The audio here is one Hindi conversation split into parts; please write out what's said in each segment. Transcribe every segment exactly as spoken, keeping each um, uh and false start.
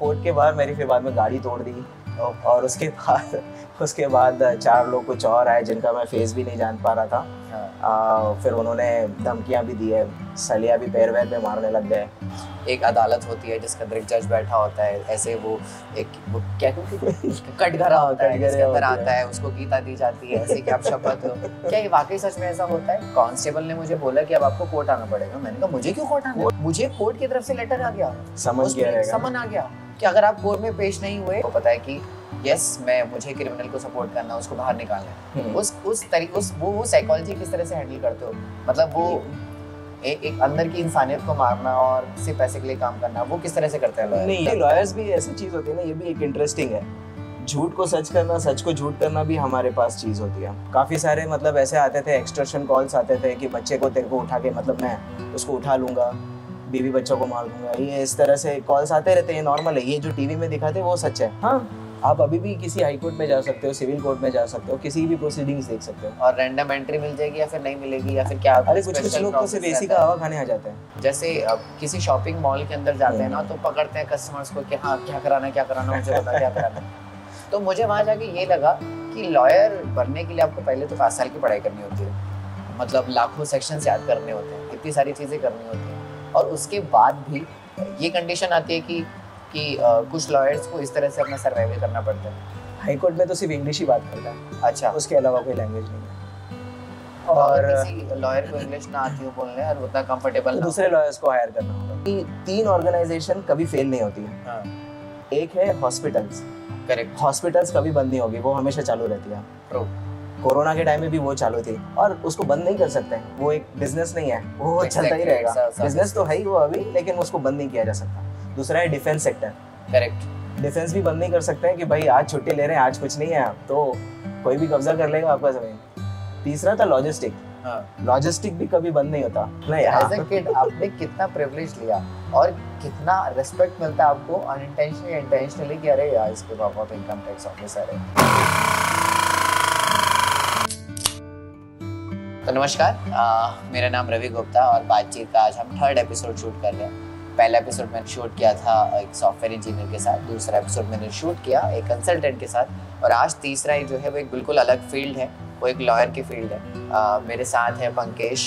कोर्ट के बाहर मेरी फिर बाद में गाड़ी तोड़ दी और उसके बाद उसके बाद चार लोग कुछ और आए जिनका मैं फेस भी नहीं जान पा रहा था। आ, फिर उन्होंने धमकियाँ भी दी है, सलिया भी पैर वैर पे मारने लग गए। एक अदालत होती है जिसका अंदर जज बैठा होता है, ऐसे वो एक वो क्या कटघरा होता है जिसके अंदर आता है, उसको गीता दी जाती है ऐसे कि आप शपथ हो। क्या ये वाकई सच में ऐसा होता है? कांस्टेबल ने मुझे बोला कि अब आपको कोर्ट आना पड़ेगा। मैंने कहा मुझे क्यों कोर्ट आना? मुझे कोर्ट की तरफ से लेटर आ गया, समझ गया, समन आ गया कि अगर आप कोर्ट में पेश नहीं हुए तो पता है कि यस मैं मुझे क्रिमिनल को सपोर्ट करना, उसको बाहर निकालना है। उस उस तरीके उस वो वो साइकोलॉजी किस तरह से हैंडल करते हो? मतलब वो ए, एक अंदर की इंसानियत को मारना और सिर्फ पैसे के लिए काम करना, वो किस तरह से करते हैं? नहीं, ये लॉयर्स भी ऐसी चीज़ होती है ना, ये भी एक इंटरेस्टिंग है। झूठ को सच करना, सच को झूठ करना भी हमारे पास चीज़ होती है। काफ़ी सारे मतलब ऐसे आते थे, एक्सटॉर्शन कॉल्स आते थे कि बच्चे को तेरे को उठा के मतलब मैं उसको उठा लूँगा, बीवी बच्चों को मार दूंगा, ये इस तरह से कॉल्स आते रहते हैं। नॉर्मल है, ये जो टीवी में दिखाते हैं वो सच है। हाँ, आप अभी भी किसी हाई कोर्ट में जा सकते हो, सिविल कोर्ट में जा सकते हो, किसी भी प्रोसीडिंग्स देख सकते हो। और रैंडम एंट्री मिल जाएगी या फिर नहीं मिलेगी या फिर क्या? अरे कुछ कुछ लोग तो सिर्फ एसी का हवा खाने आ जाते हैं। जैसे किसी शॉपिंग मॉल के अंदर जाते हैं ना तो पकड़ते हैं कस्टमर्स को कि हाँ क्या कराना क्या कराना मुझे बता क्या कराना। तो मुझे वहाँ जाके ये लगा कि लॉयर बनने के लिए आपको पहले तो पाँच साल की पढ़ाई करनी होती है, मतलब लाखों सेक्शंस याद करने होते हैं, इतनी सारी चीज़ें करनी होती हैं। और उसके बाद भी ये कंडीशन आती है कि कि आ, कुछ लॉयर्स को इस तरह से अपना सर्वाइवल करना पड़ता है। हाई कोर्ट में तो सिर्फ इंग्लिश ही बात करता है। अच्छा, उसके अलावा कोई लैंग्वेज नहीं है। और किसी लॉयर को इंग्लिश ना आती हो बोलने और उतना कंफर्टेबल, दूसरे लॉयर्स को हायर करना होगा। तीन ऑर्गेनाइजेशन कभी फेल नहीं होती है। हाँ। एक है हॉस्पिटल्स, करेक्ट, हॉस्पिटल्स कभी बंद नहीं होगी, वो हमेशा चालू रहती है। कोरोना के टाइम में भी वो चालू थी और उसको बंद नहीं कर सकते हैं, वो एक बिजनेस नहीं है, वो exactly, चलता ही रहेगा। exactly, बिजनेस तो है ही वो अभी, लेकिन उसको बंद नहीं किया जा सकता। दूसरा है डिफेंस सेक्टर, करेक्ट, डिफेंस भी बंद नहीं कर सकते हैं कि भाई आज छुट्टी ले रहे हैं, आज कुछ नहीं है, आप तो कोई भी कब्जा कर लेगा आपका जमीन। तीसरा था लॉजिस्टिक, लॉजिस्टिक भी कभी बंद नहीं होता। नहीं, एज अ किड आपने कितना प्रिविलेज लिया और कितना रेस्पेक्ट मिलता है आपको अनइंटेंशनली इंटेंशनली कि अरे यार इसके पापा तो इनकम टैक्स ऑफिसर है। तो नमस्कार, आ, मेरा नाम रवि गुप्ता और बातचीत का आज हम थर्ड एपिसोड शूट कर रहे हैं। पहला एपिसोड मैंने शूट किया था एक सॉफ्टवेयर इंजीनियर के साथ, दूसरा एपिसोड मैंने शूट किया एक कंसल्टेंट के साथ, और आज तीसरा ही जो है वो एक बिल्कुल अलग फील्ड है, वो एक लॉयर की फील्ड है। आ, मेरे साथ है पंकेश।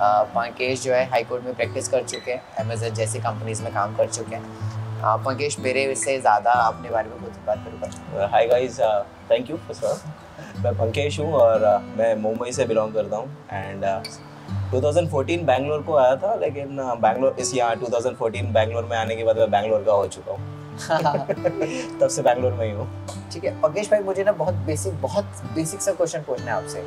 आ, पंकेश जो है हाई कोर्ट में प्रैक्टिस कर चुके हैं, अमेजन जैसी कंपनीज में काम कर चुके हैं। आ, पंकेश, मेरे से ज़्यादा अपने बारे में कुछ बात करूँगा। Hi guys, thank you for sir. मैं पंकेश हूँ और uh, मैं मुंबई से बिलोंग करता हूँ and uh, twenty fourteen Bangalore को आया था, लेकिन बैंगलोर uh, इस यहाँ ट्वेंटी फोर्टीन बैंगलोर में आने के बाद मैं बैंगलोर का हो चुका हूँ। तब से बैंगलोर में ही हूँ। ठीक है पंकेश भाई, मुझे ना बहुत बेसिक बहुत बेसिक सा क्वेश्चन पूछना है आपसे।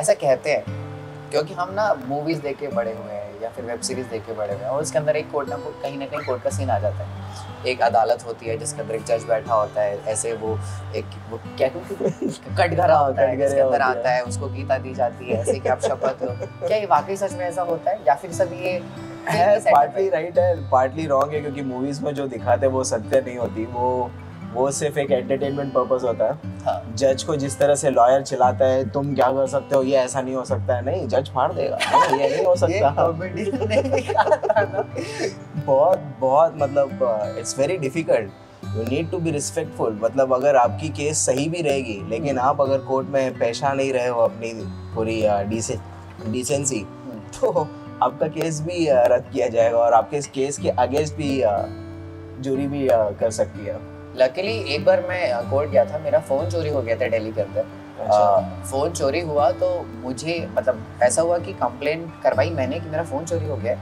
ऐसा कहते हैं क्योंकि हम ना मूवीज़ देख के बड़े हुए हैं या फिर वेब सीरीज़ देख के बड़े हुए हैं, और उसके अंदर एक कोर्ट ना कहीं ना कहीं कोर्ट का सीन आ जाता है। एक अदालत होती है जिसके अंदर एक जज बैठा होता है, ऐसे वो एक वो क्या कटघरा होता है जिसके अंदर आता है, उसको गीता दी जाती है ऐसे कि आप शपथ हो। क्या ये वाकई सच में ऐसा होता है या फिर सब ये पार्टली राइट है पार्टली रॉन्ग है? क्योंकि मूवीज़ में जो दिखाते हैं वो सत्य नहीं होती, वो वो सिर्फ एक एंटरटेनमेंट पर्पस होता है। हाँ। जज को जिस तरह से लॉयर चिल्लाता है तुम क्या कर सकते हो, ये ऐसा नहीं हो सकता है, नहीं जज फाड़ देगा, नहीं, ये नहीं हो सकता। बहुत बहुत मतलब it's very difficult, you need to be respectful. मतलब अगर आपकी केस सही भी रहेगी लेकिन आप अगर कोर्ट में पेशा नहीं रहे हो अपनी पूरी डिसेंसी, तो आपका केस भी रद्द किया जाएगा और आपके केस के अगेंस्ट भी जूरी भी कर सकती है। लकीली एक बार मैं कोर्ट गया था, मेरा फ़ोन चोरी हो गया था दिल्ली के अंदर। अच्छा। फ़ोन चोरी हुआ तो मुझे मतलब ऐसा हुआ कि कंप्लेंट करवाई मैंने कि मेरा फ़ोन चोरी हो गया,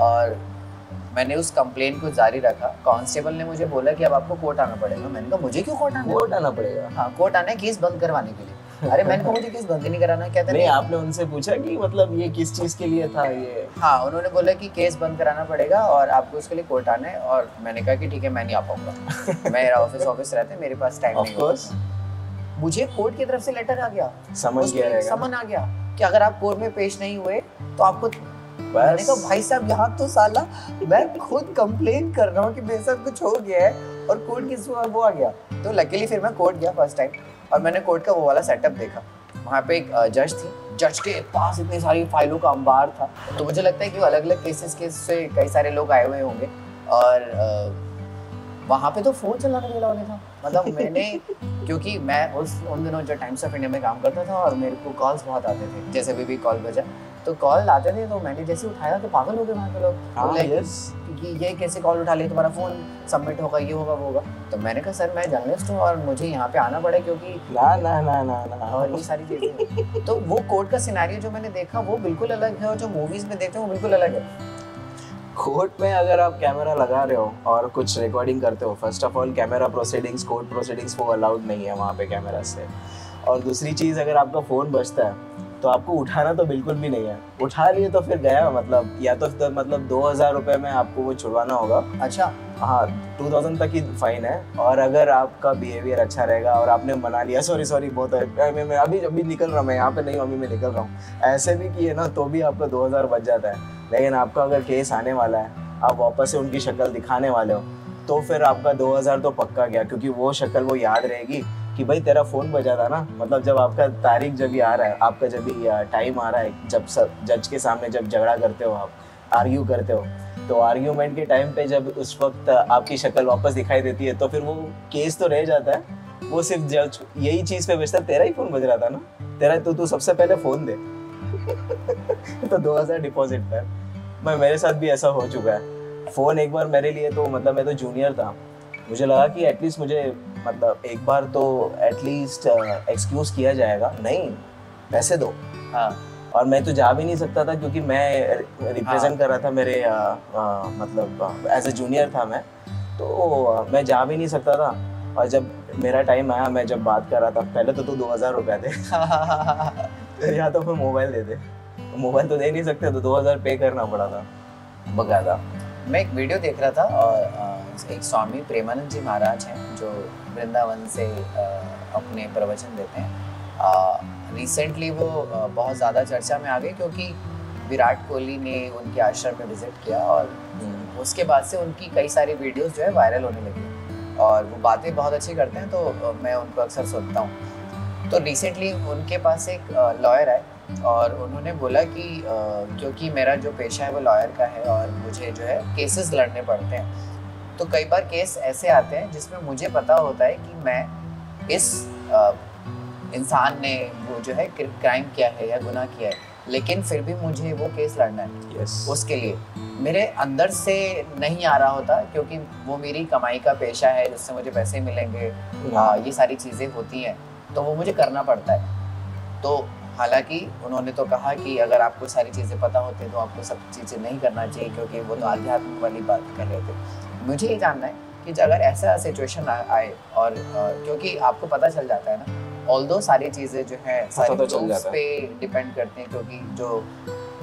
और मैंने उस कंप्लेंट को जारी रखा। कांस्टेबल ने मुझे बोला कि अब आपको कोर्ट आना पड़ेगा। मैंने कहा मुझे क्यों कोर्ट आना कोर्ट आना पड़ेगा? हाँ, कोर्ट आना है केस बंद करवाने के लिए। अरे मैंने कहा मुझे केस बंद नहीं कराना। कहते नहीं, आपने उनसे पूछा कि मतलब ये किस चीज़ के लिए था ये? हाँ, उन्होंने बोला कि केस बंद कराना पड़ेगा और आपको उसके लिए कोर्ट आना है, और मैंने कहा कि ठीक है मैं नहीं आ पाऊंगा। मेरा ऑफिस ऑफिस रहता है, मेरे पास टाइम नहीं होगा। मुझे कोर्ट की तरफ से लेटर आ गया, समझ गया, समन आ गया कि अगर आप कोर्ट में पेश नहीं हुए तो आपको। मैंने कहा भाई साहब यहाँ तो साला मैं खुद कंप्लेन कर रहा हूँ कि मेरे साथ कुछ हो गया है और कोर्ट किस वो आ गया। तो लकीली फिर मैं कोर्ट गया फर्स्ट टाइम और मैंने कोर्ट का वो वाला सेटअप देखा। वहाँ पे एक जज थी, जज के पास इतनी सारी फाइलों का अंबार था, तो मुझे लगता है कि वो अलग अलग केसेस के से कई सारे लोग आए हुए होंगे और वहाँ पे तो फोन चलाने के अलावा नहीं था, मतलब मैंने क्योंकि मैं उस उन दिनों जो टाइम्स ऑफ इंडिया में काम करता था और मेरे को कॉल्स बहुत आते थे, जैसे भी भी कॉल बजा तो कॉल आते थे, तो मैंने जैसे उठाया तो पागल हो गए वहाँ के लोग, लाइक कि ये कैसे कॉल उठा लिया, तुम्हारा फ़ोन सबमिट होगा, ये होगा वो होगा। तो मैंने कहा सर मैं जर्नलिस्ट हूँ और मुझे यहाँ पे आना पड़ा क्योंकि ना ना ना ना ना और ये सारी चीज़ें। तो वो कोर्ट का सिनेरियो जो मैंने देखा वो बिल्कुल अलग है और जो मूवीज़ में देखते हैं वो बिल्कुल अलग है। कोर्ट में अगर आप कैमरा लगा रहे हो और कुछ रिकॉर्डिंग करते हो, first of all camera proceedings, court proceedings वो अलाउड नहीं है वहाँ पे कैमरा से, और दूसरी चीज़ अगर आपका फ़ोन बजता है तो आपको उठाना तो बिल्कुल भी नहीं है, उठा लिए तो फिर गया, मतलब या तो, तो मतलब दो हज़ार रुपये में आपको वो छुड़वाना होगा। अच्छा हाँ, टू थाउजेंड तक ही फ़ाइन है, और अगर आपका बिहेवियर अच्छा रहेगा और आपने मना लिया सॉरी सॉरी बहुत है, मैं अभी अभी निकल रहा हूँ, मैं यहाँ पे नहीं, अभी मैं निकल रहा हूँ, ऐसे भी किए ना तो भी आपका दो हज़ार बच जाता है। लेकिन आपका अगर केस आने वाला है, आप वापस से उनकी शक्ल दिखाने वाले हो, तो फिर आपका दो हज़ार तो पक्का गया, क्योंकि वो शक्ल वो याद रहेगी कि भाई तेरा फ़ोन बजा था ना। मतलब जब आपका तारीख जब भी आ रहा है, आपका जब भी टाइम आ रहा है, जब सब जज के सामने जब झगड़ा करते हो, आप आर्ग्यू करते हो, तो आर्ग्यूमेंट के टाइम पे जब उस वक्त आपकी शक्ल वापस दिखाई देती है तो फिर वो केस तो रह जाता है, वो सिर्फ जज यही चीज़ पे बेचता, तेरा ही फ़ोन बज रहा था ना, तेरा तो तू सबसे पहले फ़ोन दे तो दो हज़ार डिपॉजिट पर। मैं मेरे साथ भी ऐसा हो चुका है। फ़ोन एक बार मेरे लिए तो मतलब मैं तो जूनियर था, मुझे लगा कि एटलीस्ट मुझे मतलब एक बार तो एटलीस्ट एक्सक्यूज़ किया जाएगा, नहीं पैसे दो। हाँ, और मैं तो जा भी नहीं सकता था क्योंकि मैं रिप्रेजेंट कर रहा था मेरे आ, आ, मतलब एज ए जूनियर था मैं, तो मैं जा भी नहीं सकता था। और जब मेरा टाइम आया, मैं जब बात कर रहा था, पहले तो तू दो हज़ार रुपये दे या तो फिर मोबाइल दे दे, मोबाइल तो दे नहीं सकते तो दो हज़ार पे करना पड़ा था बकायदा। मैं एक वीडियो देख रहा था और एक स्वामी प्रेमानंद जी महाराज हैं जो वृंदावन से अपने प्रवचन देते हैं, रिसेंटली वो बहुत ज़्यादा चर्चा में आ गए क्योंकि विराट कोहली ने उनके आश्रम में विजिट किया और उसके बाद से उनकी कई सारी वीडियोज़ जो है वायरल होने लगी और वो बातें बहुत अच्छी करते हैं, तो मैं उनको अक्सर सुनता हूँ। तो रिसेंटली उनके पास एक लॉयर आए और उन्होंने बोला कि क्योंकि मेरा जो पेशा है वो लॉयर का है और मुझे जो है केसेस लड़ने पड़ते हैं, तो कई बार केस ऐसे आते हैं जिसमें मुझे पता होता है कि मैं इस इंसान ने वो जो है क्राइम किया है या गुनाह किया है, लेकिन फिर भी मुझे वो केस लड़ना है। yes. उसके लिए मेरे अंदर से नहीं आ रहा होता क्योंकि वो मेरी कमाई का पेशा है जिससे मुझे पैसे मिलेंगे। mm. आ, ये सारी चीज़ें होती हैं तो वो मुझे करना पड़ता है। तो हालांकि उन्होंने तो कहा कि अगर आपको सारी चीज़ें पता होती तो आपको सब चीज़ें नहीं करना चाहिए क्योंकि वो तो आध्यात्म वाली बात कर रहे थे। मुझे ये जानना है कि अगर ऐसा सिचुएशन आए और आ, क्योंकि आपको पता चल जाता है ना, ऑल्दो सारी चीज़ें जो हैं सारी प्रूफ्स पे डिपेंड करते हैं क्योंकि जो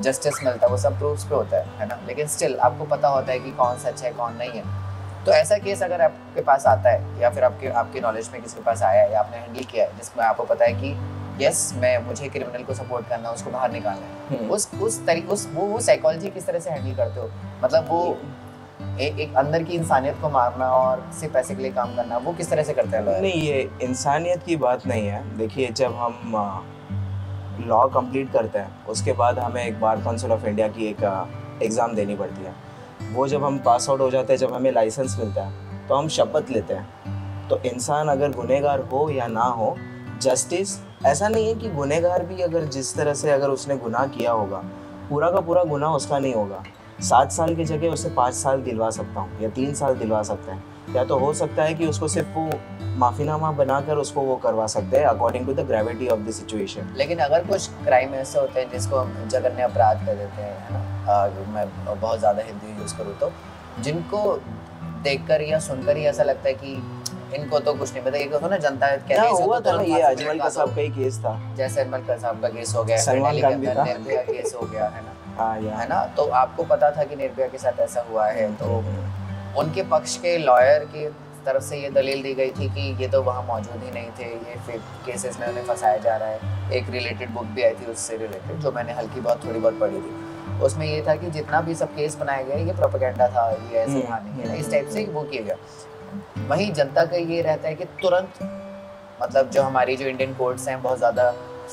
जस्टिस मिलता है वो सब प्रूफ्स पे होता है है ना, लेकिन स्टिल आपको पता होता है कि कौन सच है कौन नहीं है। तो ऐसा केस अगर आपके पास आता है या फिर आपके आपके नॉलेज में किसी के पास आया है या आपने हैंडल किया है जिसमें आपको पता है कि यस मैं मुझे क्रिमिनल को सपोर्ट करना है, उसको बाहर निकालना है, उस उस तरीके उस वो वो साइकोलॉजी किस तरह से हैंडल करते हो? मतलब वो एक एक अंदर की इंसानियत को मारना और सिर्फ पैसे के लिए काम करना, वो किस तरह से करते हैं? नहीं, ये इंसानियत की बात नहीं है। देखिए, जब हम लॉ कंप्लीट करते हैं उसके बाद हमें एक बार काउंसिल ऑफ इंडिया की एक एग्ज़ाम देनी पड़ती है। वो जब हम पास आउट हो जाते हैं, जब हमें लाइसेंस मिलता है तो हम शपथ लेते हैं। तो इंसान अगर गुनहगार हो या ना हो, जस्टिस ऐसा नहीं है कि गुनहगार भी अगर जिस तरह से अगर उसने गुनाह किया होगा, पूरा का पूरा गुनाह उसका नहीं होगा। सात साल की जगह उसे पाँच साल दिलवा सकता हूँ या तीन साल दिलवा सकते हैं, या तो हो सकता है कि उसको सिर्फ वो माफ़ीनामा बनाकर उसको वो करवा सकते हैं according to the gravity of the situation. लेकिन अगर कुछ क्राइम ऐसे होते हैं जिसको हम जघन्य अपराध कर देते हैं, है ना, मैं बहुत ज़्यादा हिंदी यूज़ करूँ तो, जिनको देखकर या सुनकर ही ऐसा लगता है कि इनको तो कुछ नहीं पता, ये ना जनता कहते, जैसे अजमल का साहब का केस हो गया, निर्भया केस हो गया, है ना, है ना, तो आपको पता था कि निर्भया के साथ ऐसा हुआ है, तो उनके पक्ष के लॉयर की तरफ से ये दलील दी गई थी कि ये तो वहाँ मौजूद ही नहीं थे, ये फेक केसेस में उन्हें फंसाया जा रहा है। एक रिलेटेड बुक भी आई थी उससे रिलेटेड जो मैंने हल्की बहुत थोड़ी बहुत पढ़ी थी, उसमें ये था कि जितना भी सब केस बनाया गया ये प्रोपेगेंडा था, ये ऐसे था नहीं, इस टाइप से वो किया गया। वहीं जनता का ये रहता है कि तुरंत, मतलब जो हमारी जो इंडियन कोर्ट्स हैं बहुत ज़्यादा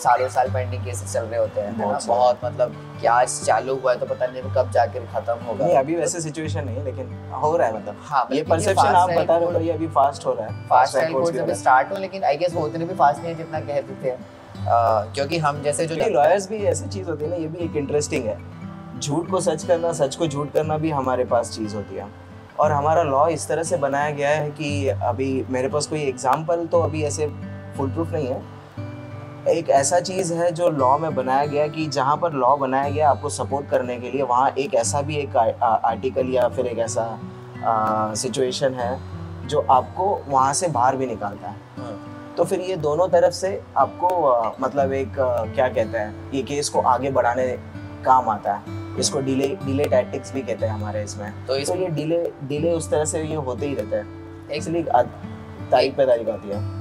सालों साल पेंडिंग केसेस चल रहे होते हैं, बहुत, बहुत मतलब कि आज चालू हुआ है तो पता नहीं कब जाकर खत्म होगा। नहीं अभी वैसे सिचुएशन नहीं, लेकिन हो रहा है मतलब। हाँ, ये परसेप्शन आप बता रहे हो, ये अभी फास्ट हो रहा है, फास्ट रिपोर्ट्स अभी स्टार्ट हो, लेकिन आई गेस वो उतने भी फास्ट नहीं है जितना कहते थे। क्योंकि हम जैसे जो लॉयर्स भी ऐसी चीज होती है ना, ये भी एक इंटरेस्टिंग है, झूठ को सच करना, सच को झूठ करना भी हमारे पास चीज़ होती है। और हमारा लॉ इस तरह से बनाया गया है कि अभी मेरे पास कोई एग्जाम्पल तो अभी ऐसे फुल प्रूफ नहीं है, एक ऐसा चीज़ है जो लॉ में बनाया गया कि जहाँ पर लॉ बनाया गया आपको सपोर्ट करने के लिए, वहाँ एक ऐसा भी एक आर्टिकल या फिर एक ऐसा सिचुएशन है जो आपको वहाँ से बाहर भी निकालता है। तो फिर ये दोनों तरफ से आपको आ, मतलब एक आ, क्या कहते हैं, ये केस को आगे बढ़ाने काम आता है। इसको डिले डिले टैक्टिक्स भी कहते हैं हमारे इसमें। तो, इस तो ये डिले डिले उस तरह से ये होते ही रहता है, इसलिए तारीख पे तारीख आती है।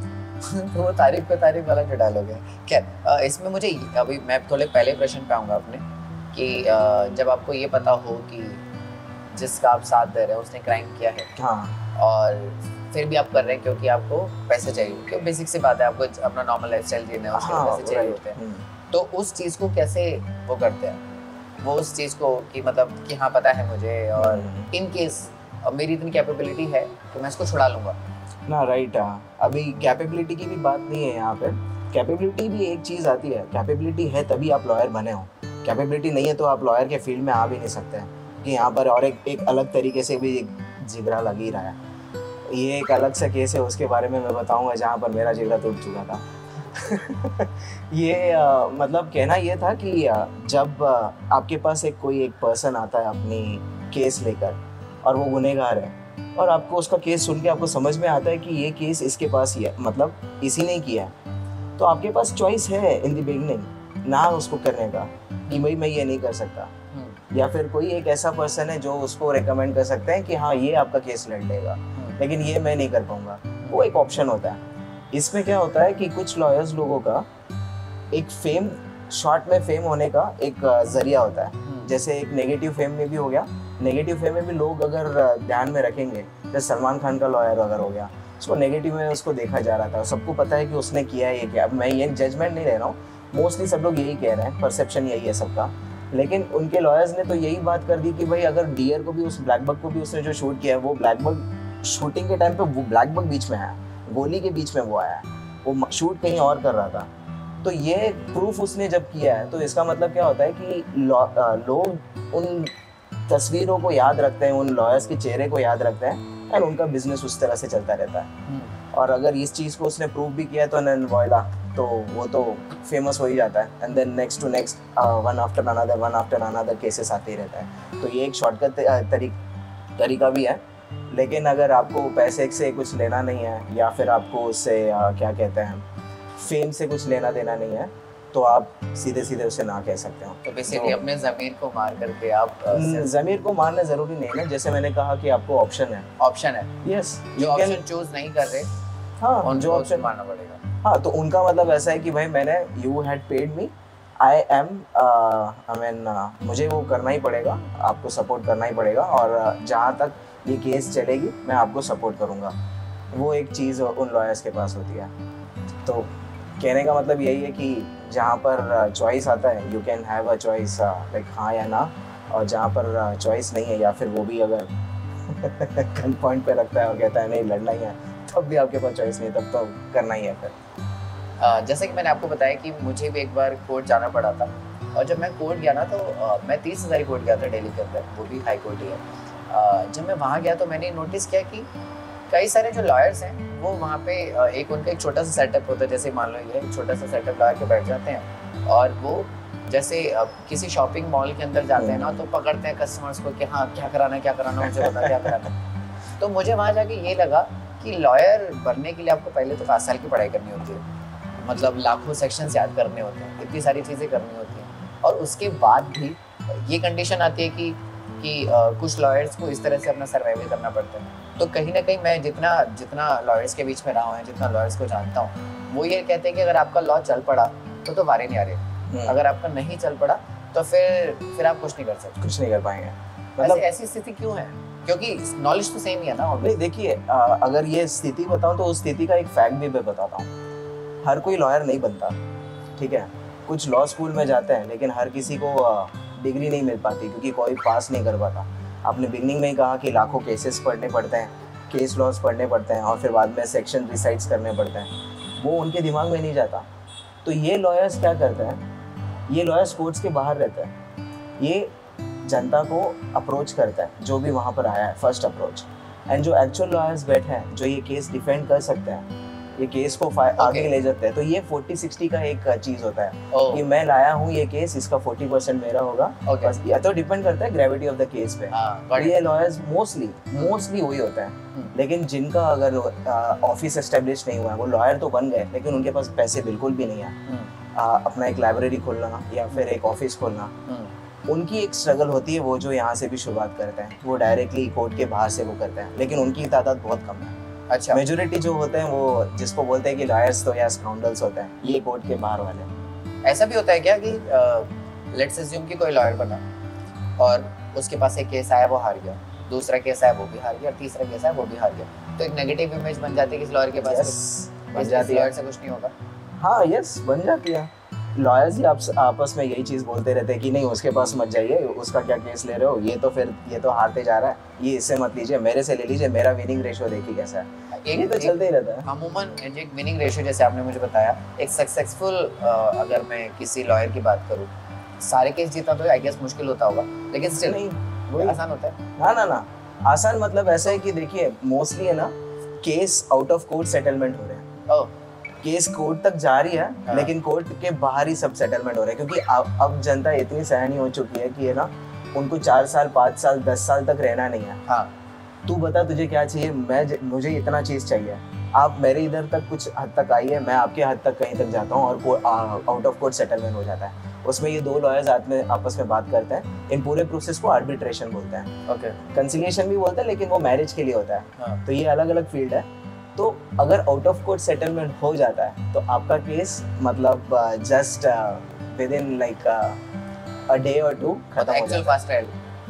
तो वो तारीख पे तारीख वाला जो डायलॉग है, खैर इसमें मुझे अभी मैं थोड़े पहले प्रश्न पे आऊँगा अपने कि आ, जब आपको ये पता हो कि जिसका आप साथ दे रहे हो उसने क्राइम किया है, हाँ, और फिर भी आप कर रहे हैं क्योंकि आपको पैसे चाहिए, क्योंकि बेसिक सी बात है, आपको अपना नॉर्मल लाइफस्टाइल जीने उसके लिए पैसे चाहिए होते हैं। तो उस चीज़ को कैसे वो करते हैं, वो उस चीज़ को कि मतलब कि हाँ पता है मुझे और इन केस मेरी इतनी कैपेबिलिटी है तो मैं इसको छुड़ा लूँगा ना, राइट। हाँ, अभी कैपेबिलिटी की भी बात नहीं है यहाँ पे, कैपेबिलिटी भी एक चीज़ आती है। कैपेबिलिटी है तभी आप लॉयर बने हो, कैपेबिलिटी नहीं है तो आप लॉयर के फील्ड में आ भी नहीं सकते हैं कि यहाँ पर। और एक एक अलग तरीके से भी एक जिगरा लग ही रहा है, ये एक अलग सा केस है, उसके बारे में मैं बताऊँगा जहाँ पर मेरा जिगरा टूट चुका था। ये आ, मतलब कहना ये था कि आ, जब आ, आपके पास एक कोई एक पर्सन आता है अपनी केस लेकर और वो गुनहगार है, और आपको उसका केस सुन के आपको समझ में आता है कि ये केस इसके पास ही है, मतलब इसी ने किया, तो आपके पास चॉइस है इन द बिगनिंग ना उसको करने का कि भाई मैं ये नहीं कर सकता, या फिर कोई एक ऐसा पर्सन है जो उसको रिकमेंड कर सकते हैं कि हाँ ये आपका केस लड़ लेगा, लेकिन ये मैं नहीं कर पाऊँगा, वो एक ऑप्शन होता है। इसमें क्या होता है कि कुछ लॉयर्स लोगों का एक फेम, शॉर्ट में फेम होने का एक जरिया होता है, जैसे एक नेगेटिव फेम में भी हो गया। नेगेटिव फेम में भी लोग अगर ध्यान में रखेंगे, जैसे सलमान खान का लॉयर अगर हो गया, उसको नेगेटिव में उसको देखा जा रहा था, सबको पता है कि उसने किया है ये क्या। मैं ये जजमेंट नहीं दे रहा हूँ, मोस्टली सब लोग यही कह रहे हैं, परसेप्शन यही है सबका। लेकिन उनके लॉयर्स ने तो यही बात कर दी कि भाई अगर डियर को भी, उस ब्लैकबक को भी उसने जो शूट किया है, वो ब्लैकबक शूटिंग के टाइम पर वो ब्लैकबक बीच में है, गोली के बीच में वो आया, वो शूट कहीं और कर रहा था, तो ये प्रूफ उसने जब किया है, तो इसका मतलब क्या होता है कि लोग उन तस्वीरों को याद रखते हैं, उन लॉयर्स के चेहरे को याद रखते हैं, और उनका बिजनेस उस तरह से चलता रहता है। और अगर इस चीज़ को उसने प्रूफ भी किया तो नन वॉयला, तो वो तो फेमस हो ही जाता है, and then next to next one after another one after another cases आते ही रहता है। तो ये एक शॉर्टकट तरी, तरीका भी है, लेकिन अगर आपको पैसे से कुछ लेना नहीं है, या फिर आपको उससे क्या कहते हैं फेम से कुछ लेना देना नहीं है, तो आप सीधे सीधे उसे ना कह सकते हो। तो बेसिकली तो, अपने ज़मीर को मार करके आप ज़मीर को मारना ज़रूरी नहीं है, जैसे मैंने कहा कि आपको ऑप्शन है, ऑप्शन है, यस, जो ऑप्शन चूज नहीं कर रहे, हाँ, उनको ऑप्शन मारना पड़ेगा। हाँ, तो उनका मतलब ऐसा है कि भाई मैंने, you had paid me, I am I mean मुझे वो करना ही पड़ेगा, आपको सपोर्ट करना ही पड़ेगा, और जहाँ तक ये केस चलेगी मैं आपको सपोर्ट करूँगा, वो एक चीज़ उन लॉयर्स के पास होती है। तो कहने का मतलब यही है कि जहाँ पर चॉइस आता है, you can have a choice like हाँ या ना, और जहाँ पर चॉइस नहीं है, या फिर वो भी अगर गन पॉइंट पे रखता है और कहता है नहीं लड़ना ही है, तब भी आपके पास चॉइस नहीं, तब तो करना ही है फिर। जैसे कि मैंने आपको बताया कि मुझे भी एक बार कोर्ट जाना पड़ा था, और जब मैं कोर्ट गया ना तो आ, मैं तीस हज़ार कोर्ट गया था डेली के अंदर, वो भी हाई कोर्ट ही है। जब मैं वहाँ गया तो मैंने नोटिस किया कि कई सारे जो लॉयर्स हैं वो वहाँ पे एक उनका एक छोटा सा सेटअप होता है, जैसे मान लो ये एक छोटा सा सेटअप लगा के बैठ जाते हैं, और वो जैसे किसी शॉपिंग मॉल के अंदर जाते हैं ना तो पकड़ते हैं कस्टमर्स को कि हाँ क्या कराना है क्या कराना है, मुझे बता क्या कराना है। तो मुझे वहाँ जाके ये लगा कि लॉयर बनने के लिए आपको पहले तो पाँच साल की पढ़ाई करनी होती है, मतलब लाखों सेक्शंस याद करने होते हैं, इतनी सारी चीज़ें करनी होती हैं, और उसके बाद भी ये कंडीशन आती है कि कि आ, कुछ लॉयर्स को इस तरह से अपना सर्वाइवल करना पड़ता है। तो कहीं ना कहीं मैं जितना जितना लॉयर्स के बीच में रहा हूँ, जितना लॉयर्स को जानता हूँ, वो ये कहते हैं कि अगर आपका लॉ चल पड़ा तो तो वारे नहीं आ रहे, अगर आपका नहीं चल पड़ा तो फिर फिर आप कुछ नहीं कर सकते, कुछ नहीं कर पाएंगे। मतलब ऐसी स्थिति क्यों है, क्योंकि नॉलेज तो सेम ही है ना। नहीं देखिए, अगर ये स्थिति बताऊँ तो उस स्थिति का एक फैक्ट भी मैं बताता हूँ, हर कोई लॉयर नहीं बनता, ठीक है। कुछ लॉ स्कूल में जाते हैं लेकिन हर किसी को डिग्री नहीं मिल पाती क्योंकि कोई पास नहीं कर पाता। आपने बिगनिंग में ही कहा कि लाखों केसेस पढ़ने पड़ते हैं, केस लॉज पढ़ने पड़ते हैं और फिर बाद में सेक्शन रिसाइड्स करने पड़ते हैं, वो उनके दिमाग में नहीं जाता। तो ये लॉयर्स क्या करते हैं, ये लॉयर्स कोर्ट्स के बाहर रहते हैं, ये जनता को अप्रोच करता है जो भी वहाँ पर आया है, फर्स्ट अप्रोच। एंड जो एक्चुअल लॉयर्स बैठे हैं जो ये केस डिफेंड कर सकते हैं, ये केस को okay. आगे ले जाते हैं, तो ये फोर्टी सिक्सटी का एक चीज होता है oh. कि मैं लाया हूँ ये केस, इसका फोर्टी परसेंट मेरा होगा okay. बस, या तो डिपेंड करता है ग्रेविटी ऑफ द केस पे। ah, ये लॉयर्स मोस्टली मोस्टली वही होते हैं hmm. लेकिन जिनका अगर ऑफिस एस्टेब्लिश नहीं हुआ है, वो लॉयर तो बन गए लेकिन उनके पास पैसे बिल्कुल भी नहीं है hmm. आ, अपना एक लाइब्रेरी खोलना या फिर एक ऑफिस खोलना hmm. उनकी एक स्ट्रगल होती है। वो जो यहाँ से भी शुरुआत करते हैं वो डायरेक्टली कोर्ट के बाहर से वो करते हैं, लेकिन उनकी तादाद बहुत कम है। अच्छा, मेजॉरिटी जो होते हैं वो जिसको बोलते हैं कि लायर्स तो या स्काउंडल्स होते हैं, ये कोर्ट के बाहर वाले। ऐसा भी होता है क्या कि लेट्स अस्यूम कि कोई लॉयर बना और उसके पास एक केस आया, वो हार गया, दूसरा केस आया वो भी हार गया, तीसरा केस आया वो भी हार गया, तो एक नेगेटिव इमेज बन जाती है कि इस लॉयर के पास yes, बन जाती है, लॉयर से कुछ नहीं होगा। हाँ यस yes, बन जाती है। लॉयर्स ही आप, आपस में यही चीज़ बोलते रहते हैं कि नहीं उसके पास मत जाइए, उसका क्या केस ले रहे हो, ये तो फिर ये तो हारते जा रहा है, ये इससे मत लीजिए, मेरे से ले लीजिए, मेरा विनिंग रेशियो देखिए कैसा है। एक ये तो चलते ही रहता है अमूमन। एक विनिंग रेशियो जैसे आपने मुझे बताया, एक सक्सेसफुल अगर मैं किसी लॉयर की बात करूँ, सारे केस जीता तो आई गेस मुश्किल होता होगा, लेकिन स्टिल नहीं आसान होता है। ना ना ना आसान मतलब ऐसा है कि देखिए मोस्टली है ना case out of court settlement हो रहे हैं, केस कोर्ट तक जा रही है हाँ। लेकिन कोर्ट के बाहर ही सब सेटलमेंट हो रहे हैं, क्योंकि अब अब जनता इतनी सहनी हो चुकी है कि है ना उनको चार साल पाँच साल दस साल तक रहना नहीं है। हाँ तू बता तुझे क्या चाहिए, मैं मुझे इतना चीज़ चाहिए, आप मेरे इधर तक कुछ हद तक आई है, मैं आपके हद तक कहीं तक जाता हूँ और आउट ऑफ कोर्ट सेटलमेंट हो जाता है। उसमें ये दो लॉयर्स आपस में बात करते हैं, इन पूरे प्रोसेस को आर्बिट्रेशन बोलते हैं। ओके कंसिलिएशन भी बोलते हैं लेकिन वो मैरिज के लिए होता है, तो ये अलग अलग फील्ड है। तो अगर आउट ऑफ कोर्ट सेटलमेंट हो जाता है तो आपका केस मतलब just with in like a day और टू खत्म हो जाता है। फास्ट ट्रायल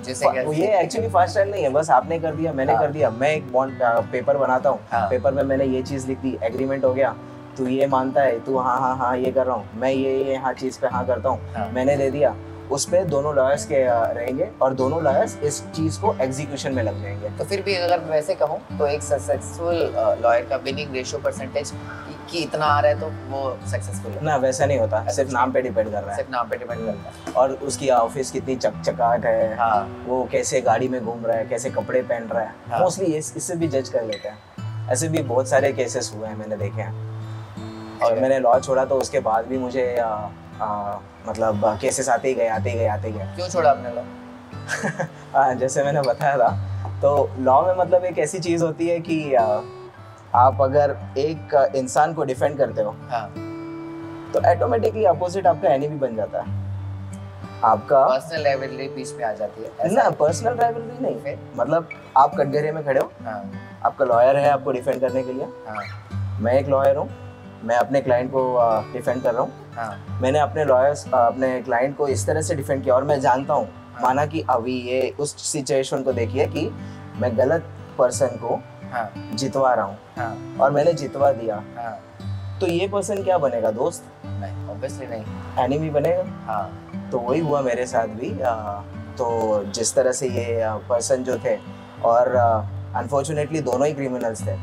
जैसे क्या, ये एक्चुअली फास्ट ट्रायल नहीं है, बस आपने कर दिया मैंने हाँ। कर दिया, मैं एक बॉन्ड पेपर बनाता हूँ हाँ। पेपर में मैंने ये चीज़ लिख दी, एग्रीमेंट हो गया, तू ये मानता है, तू हाँ हाँ हाँ ये कर रहा हूँ, मैं ये ये हाँ चीज़ पे हाँ करता हूँ हाँ। मैंने दे दिया, उस पे दोनों लॉयर्स के रहेंगे और दोनों लॉयर्स इस चीज़ को एग्जीक्यूशन में लग जाएंगे। तो फिर भी अगर वैसे कहूँ तो एक सक्सेसफुल लॉयर का विनिंग रेशियो परसेंटेज कि इतना आ रहा है तो वो सक्सेसफुल है ना, वैसा नहीं होता। सिर्फ नाम पे डिपेंड कर रहा है, सिर्फ नाम पे डिपेंड कर रहा है और उसकी ऑफिस कितनी चकचकाहट है हाँ। वो कैसे गाड़ी में घूम रहा है, कैसे कपड़े पहन रहा है, मोस्टली इससे भी जज कर लेते हैं। ऐसे भी बहुत सारे केसेस हुए हैं, मैंने देखे हैं। और मैंने लॉ छोड़ा तो उसके बाद भी मुझे आ, मतलब केसेस आते ही गए आते ही गए आते ही गए। क्यों छोड़ा आपने लॉ? हाँ जैसे मैंने बताया था, तो लॉ में मतलब एक ऐसी चीज़ होती है कि आ, आप अगर एक इंसान को डिफेंड करते हो हाँ। तो ऑटोमेटिकली अपोजिट आपका एनिमी बन जाता है, आपका पर्सनल राइवलरी बीच में आ जाती है। ना पर्सनल राइवलरी नहीं है, मतलब आप कटघरे में खड़े हो हाँ। आपका लॉयर है आपको डिफेंड करने के लिए हाँ। मैं एक लॉयर हूँ, मैं अपने क्लाइंट को डिफेंड कर रहा हूँ हाँ। मैंने अपने लॉयर्स अपने क्लाइंट को इस तरह से डिफेंड किया और मैं जानता हूँ हाँ। माना कि अभी ये उस सिचुएशन को देखिए कि मैं गलत पर्सन को हाँ। जितवा रहा हूँ हाँ। और मैंने जितवा दिया हाँ। तो ये पर्सन क्या बनेगा, दोस्त? नहीं, ऑब्वियसली नहीं, एनिमी बनेगा हाँ। तो वही हुआ मेरे साथ भी। तो जिस तरह से ये पर्सन जो थे, और अनफॉर्चुनेटली दोनों ही क्रिमिनल्स थे,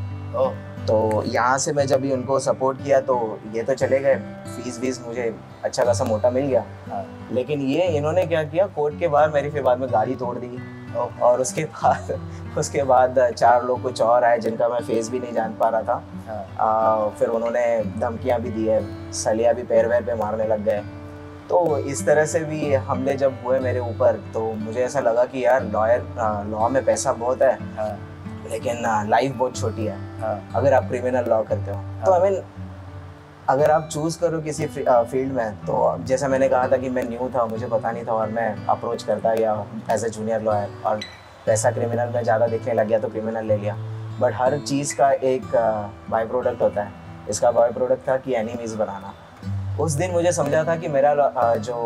तो यहाँ से मैं जब ही उनको सपोर्ट किया तो ये तो चले गए, फीस वीस मुझे अच्छा खासा मोटा मिल गया हाँ। लेकिन ये इन्होंने क्या किया, कोर्ट के बाहर मेरी फिर बाद में गाड़ी तोड़ दी और उसके बाद उसके बाद चार लोग कुछ और आए जिनका मैं फेस भी नहीं जान पा रहा था हाँ। आ, फिर उन्होंने धमकियाँ भी दी है, सलिया भी पैर वैर पे मारने लग गए। तो इस तरह से भी हमले जब हुए मेरे ऊपर, तो मुझे ऐसा लगा कि यार लॉयर लॉ में पैसा बहुत है हाँ। लेकिन लाइफ बहुत छोटी है हाँ। अगर आप क्रिमिनल लॉ करते हो हाँ। तो आई I मीन mean, अगर आप चूज़ करो किसी फील्ड में, तो जैसा मैंने कहा था कि मैं न्यू था, मुझे पता नहीं था और मैं अप्रोच करता गया एज ए जूनियर लॉयर, और पैसा क्रिमिनल में ज़्यादा दिखने लग गया तो क्रिमिनल ले लिया। बट हर चीज़ का एक बाय प्रोडक्ट होता है, इसका बाय प्रोडक्ट था कि एनिमीज़ बनाना। उस दिन मुझे समझा था कि मेरा जो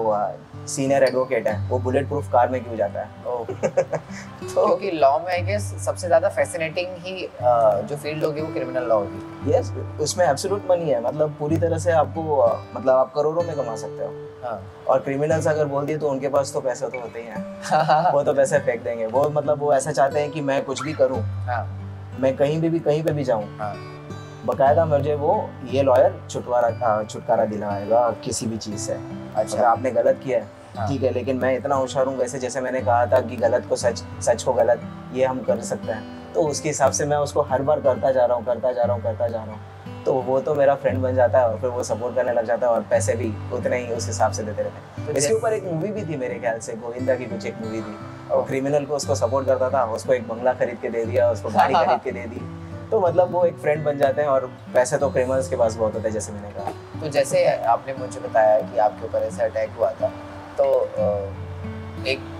सीनियर एडवोकेट है, वो बुलेट प्रूफ कार में क्यों जाता है? oh. तो क्योंकि लॉ में आई गेस सबसे ज्यादा फैसिनेटिंग ही जो फील्ड होगी वो क्रिमिनल लॉ होगी। यस, उसमें एब्सोल्यूट मनी है, मतलब पूरी तरह से आपको मतलब आप करोड़ों में कमा सकते हो। हाँ। और क्रिमिनल्स अगर बोल दिए तो उनके पास तो पैसे तो होते ही हैं, वो तो पैसे फेंक देंगे। वो मतलब वो ऐसा चाहते हैं कि मैं कुछ भी करूँ, मैं कहीं भी, भी कहीं पे भी जाऊँ, बकायदा मुझे वो ये लॉयर छुटवारा छुटकारा दिलाएगा किसी भी चीज़ से। अच्छा, तो आपने गलत किया है, ठीक है, लेकिन मैं इतना होशियार हूँ, वैसे जैसे मैंने कहा था कि गलत को सच, सच को गलत, ये हम कर सकते हैं। तो उसके हिसाब से मैं उसको हर बार करता जा रहा हूँ करता जा रहा हूँ करता जा रहा हूँ तो वो तो मेरा फ्रेंड बन जाता है और फिर वो सपोर्ट करने लग जाता है और पैसे भी उतने ही उस हिसाब से देते रहते हैं। तो इसके ऊपर एक मूवी भी थी मेरे ख्याल से, गोविंदा की कुछ एक मूवी थी, और क्रिमिनल को उसको सपोर्ट करता था, उसको एक बंगला खरीद के दे दिया, उसको गाड़ी खरीद के दे दी। तो मतलब वो एक फ्रेंड बन जाते हैं और पैसे तो क्रिमिनल्स के पास बहुत होते हैं, जैसे मैंने कहा। तो जैसे आपने मुझे बताया कि आपके ऊपर ऐसा अटैक हुआ था, तो एक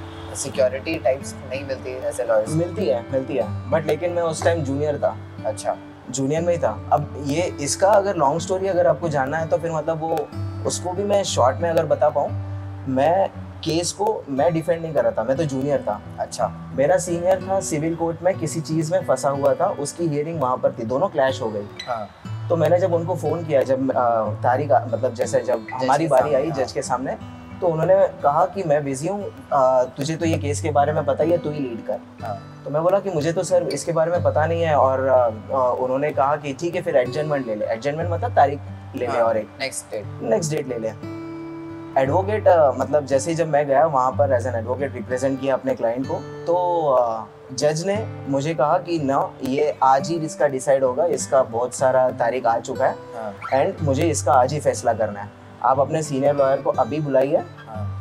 सिक्योरिटी टाइप्स नहीं मिलती ऐसे लॉयर्स? मिलती है मिलती है बट लेकिन मैं उस टाइम जूनियर था। अच्छा, जूनियर में ही था। अब ये इसका अगर लॉन्ग स्टोरी अगर आपको जानना है तो फिर मतलब वो उसको भी मैं शॉर्ट में अगर बता पाऊँ, मैं केस को मैं डिफेंड नहीं कर रहा था, मैं तो जूनियर था। अच्छा, मेरा सीनियर था, सिविल कोर्ट में किसी चीज़ में फंसा हुआ था, उसकी हियरिंग वहाँ पर थी, दोनों क्लैश हो गई। हाँ। तो मैंने जब उनको फ़ोन किया, जब तारीख मतलब जैसे जब हमारी बारी आई जज के सामने, तो उन्होंने कहा कि मैं बिजी हूँ, तुझे तो ये केस के बारे में पता ही है, तू ही लीड कर। हाँ। तो मैं बोला कि मुझे तो सर इसके बारे में पता नहीं है, और आ, आ, उन्होंने कहा कि ठीक है फिर एडजमेंट ले ले, एडजमेंट मतलब तारीख ले ले और एक नेक्स्ट डेट नेक्स्ट डेट ले ले। एडवोकेट मतलब जैसे ही जब मैं गया वहाँ पर एज एन एडवोकेट रिप्रेजेंट किया अपने क्लाइंट को, तो जज ने मुझे कहा कि ना, ये आज ही इसका डिसाइड होगा, इसका बहुत सारा तारीख आ चुका है एंड मुझे इसका आज ही फैसला करना है। आप अपने सीनियर लॉयर को अभी बुलाइए,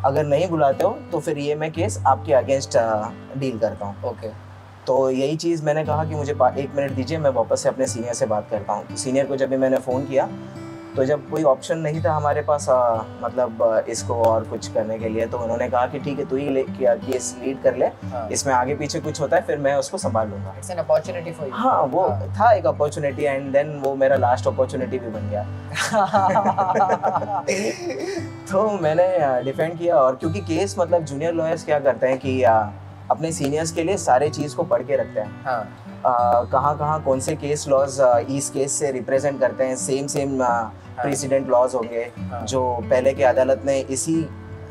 अगर नहीं बुलाते हो तो फिर ये मैं केस आपके अगेंस्ट डील करता हूँ। ओके, तो यही चीज़ मैंने कहा कि मुझे एक मिनट दीजिए, मैं वापस से अपने सीनियर से बात करता हूँ। सीनियर को जब भी मैंने फ़ोन किया तो जब कोई ऑप्शन नहीं था हमारे पास आ, मतलब इसको और कुछ करने के लिए, तो उन्होंने कहा कि ठीक है तू ही केस लीड कर ले। हाँ। इसमें आगे पीछे कुछ होता है फिर मैं उसको संभाल लूँगा। It's an opportunity for you. हाँ, वो हाँ। था एक अपॉर्चुनिटी एंड देन वो मेरा लास्ट अपॉर्चुनिटी भी बन गया। तो मैंने डिफेंड किया, और क्योंकि केस मतलब जूनियर लॉयर्स क्या करते हैं कि आ, अपने सीनियर्स के लिए सारे चीज़ को पढ़ के रखते हैं। हाँ। कहाँ कहाँ कौन से केस लॉज इस केस से रिप्रेजेंट करते हैं, सेम सेम प्रेसिडेंट लॉज होंगे जो पहले के अदालत ने इसी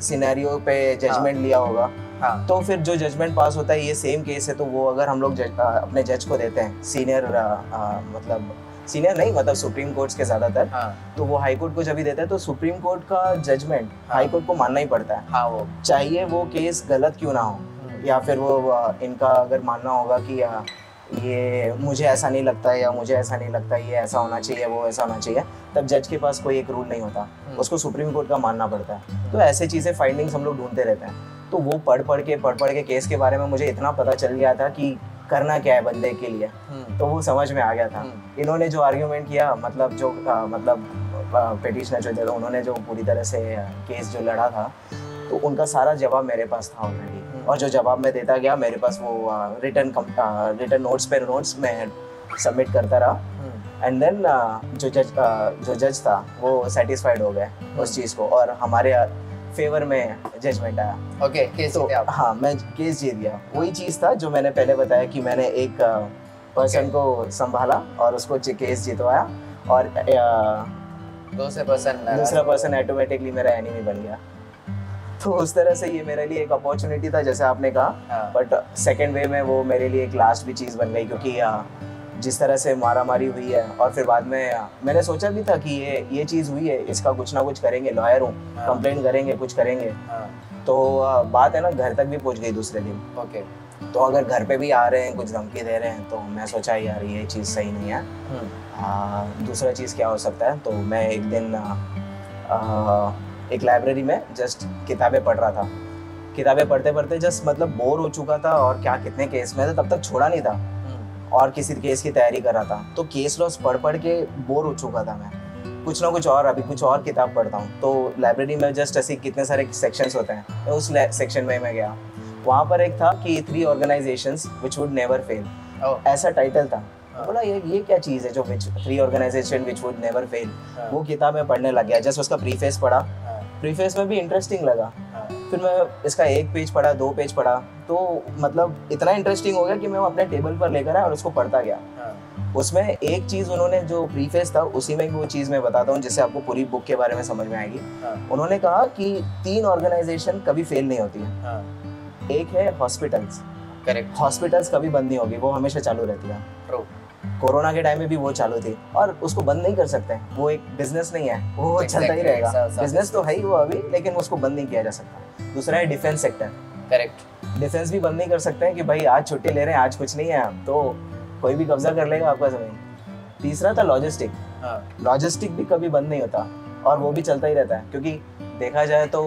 सिनेरियो पे जजमेंट लिया होगा। हाँ। तो फिर जो जजमेंट पास होता है ये सेम केस है, तो वो अगर हम लोग जज, अपने जज को देते हैं, सीनियर मतलब सीनियर नहीं मतलब सुप्रीम कोर्ट के ज्यादातर। हाँ। तो वो हाई कोर्ट को जब भी देता है तो सुप्रीम कोर्ट का जजमेंट हाई कोर्ट को मानना ही पड़ता है। हाँ, वो चाहिए वो केस गलत क्यों ना हो, या फिर वो इनका अगर मानना होगा कि ये मुझे ऐसा नहीं लगता है या मुझे ऐसा नहीं लगता, ये ऐसा होना चाहिए वो ऐसा होना चाहिए, तब जज के पास कोई एक रूल नहीं होता, उसको सुप्रीम कोर्ट का मानना पड़ता है। तो ऐसे चीज़ें फाइंडिंग्स हम लोग ढूंढते रहते हैं। तो वो पढ़ पढ़ के पढ़ पढ़ के केस के बारे में मुझे इतना पता चल गया था कि करना क्या है बंदे के लिए, तो वो समझ में आ गया था। इन्होंने जो आर्ग्यूमेंट किया मतलब जो आ, मतलब पिटिशनर जो थे उन्होंने जो पूरी तरह से केस जो लड़ा था, तो उनका सारा जवाब मेरे पास था ऑलरेडी, और जो जवाब मैं देता गया मेरे पास वो रिटर्न रिटर्न नोट्स पे नोट्स मैं सबमिट करता रहा, एंड देन जो जज जो जज था वो सेटिस्फाइड हो गए उस चीज़ को और हमारे फेवर में जजमेंट आया। ओके, केस जीत गया। हाँ, मैं केस जीत गया। वही चीज़ था जो मैंने पहले बताया कि मैंने एक पर्सन को संभाला और उसको केस जितवाया, और दूसरे पर्सन दूसरा पर्सन ऑटोमेटिकली मेरा एनिमी बन गया। तो उस तरह से ये मेरे लिए एक अपॉर्चुनिटी था जैसे आपने कहा, बट सेकेंड वे में वो मेरे लिए एक लास्ट भी चीज़ बन गई, क्योंकि जिस तरह से मारा मारी हुई है, और फिर बाद में मैंने सोचा भी था कि ये ये चीज़ हुई है, इसका कुछ ना कुछ करेंगे, लॉयर हूँ, कंप्लेंट करेंगे, कुछ करेंगे। तो बात है ना, घर तक भी पहुँच गई दूसरे दिन। ओके, तो अगर घर पे भी आ रहे हैं कुछ धमकी दे रहे हैं, तो मैं सोचा यार ये चीज़ सही नहीं है, दूसरा चीज़ क्या हो सकता है। तो मैं एक दिन एक लाइब्रेरी में जस्ट किताबें पढ़ रहा था, किताबें पढ़ते पढ़ते जस्ट मतलब बोर हो चुका था, और क्या कितने केस में था तब तक छोड़ा नहीं था, और किसी केस की तैयारी कर रहा था, तो केस लॉस पढ़ पढ़ के बोर हो चुका था मैं, कुछ ना कुछ और अभी कुछ और किताब पढ़ता हूँ। तो लाइब्रेरी में जस्ट ऐसे कितने सारे सेक्शंस होते हैं, उस सेक्शन में मैं गया, वहाँ पर एक था कि three organisations which would never fail, ऐसा टाइटल था। बोला ये ये क्या चीज़ है जो which three organisation which would never fail. वो किताब में पढ़ने लग गया, जस्ट उसका प्रीफेस पढ़ा, प्रीफेस में भी इंटरेस्टिंग लगा, फिर मैं इसका एक पेज पढ़ा, दो पेज पढ़ा, तो मतलब इतना इंटरेस्टिंग हो गया कि मैं वो अपने टेबल पर लेकर आया और उसको पढ़ता गया। उसमें एक चीज़ उन्होंने जो प्रीफेस था उसी में वो चीज़ मैं बताता हूँ जिससे आपको पूरी बुक के बारे में समझ में आएगी। उन्होंने कहा कि तीन ऑर्गेनाइजेशन कभी फेल नहीं होती है। एक है हॉस्पिटल्स, करेक्ट, हॉस्पिटल्स कभी बंद नहीं होगी, वो हमेशा चालू रहती है। कोरोना के टाइम में भी वो चालू थी और उसको बंद नहीं कर सकते, वो एक बिजनेस नहीं है, वो exactly, चलता ही रहेगा। exactly, बिजनेस तो है ही वो अभी, लेकिन उसको बंद नहीं किया जा सकता। दूसरा है डिफेंस सेक्टर, करेक्ट, डिफेंस भी बंद नहीं कर सकते हैं कि भाई आज छुट्टी ले रहे हैं, आज कुछ नहीं है, तो कोई भी कब्जा कर लेगा आपका जमीन। तीसरा था लॉजिस्टिक, लॉजिस्टिक भी कभी बंद नहीं होता और वो भी चलता ही रहता है, क्योंकि देखा जाए तो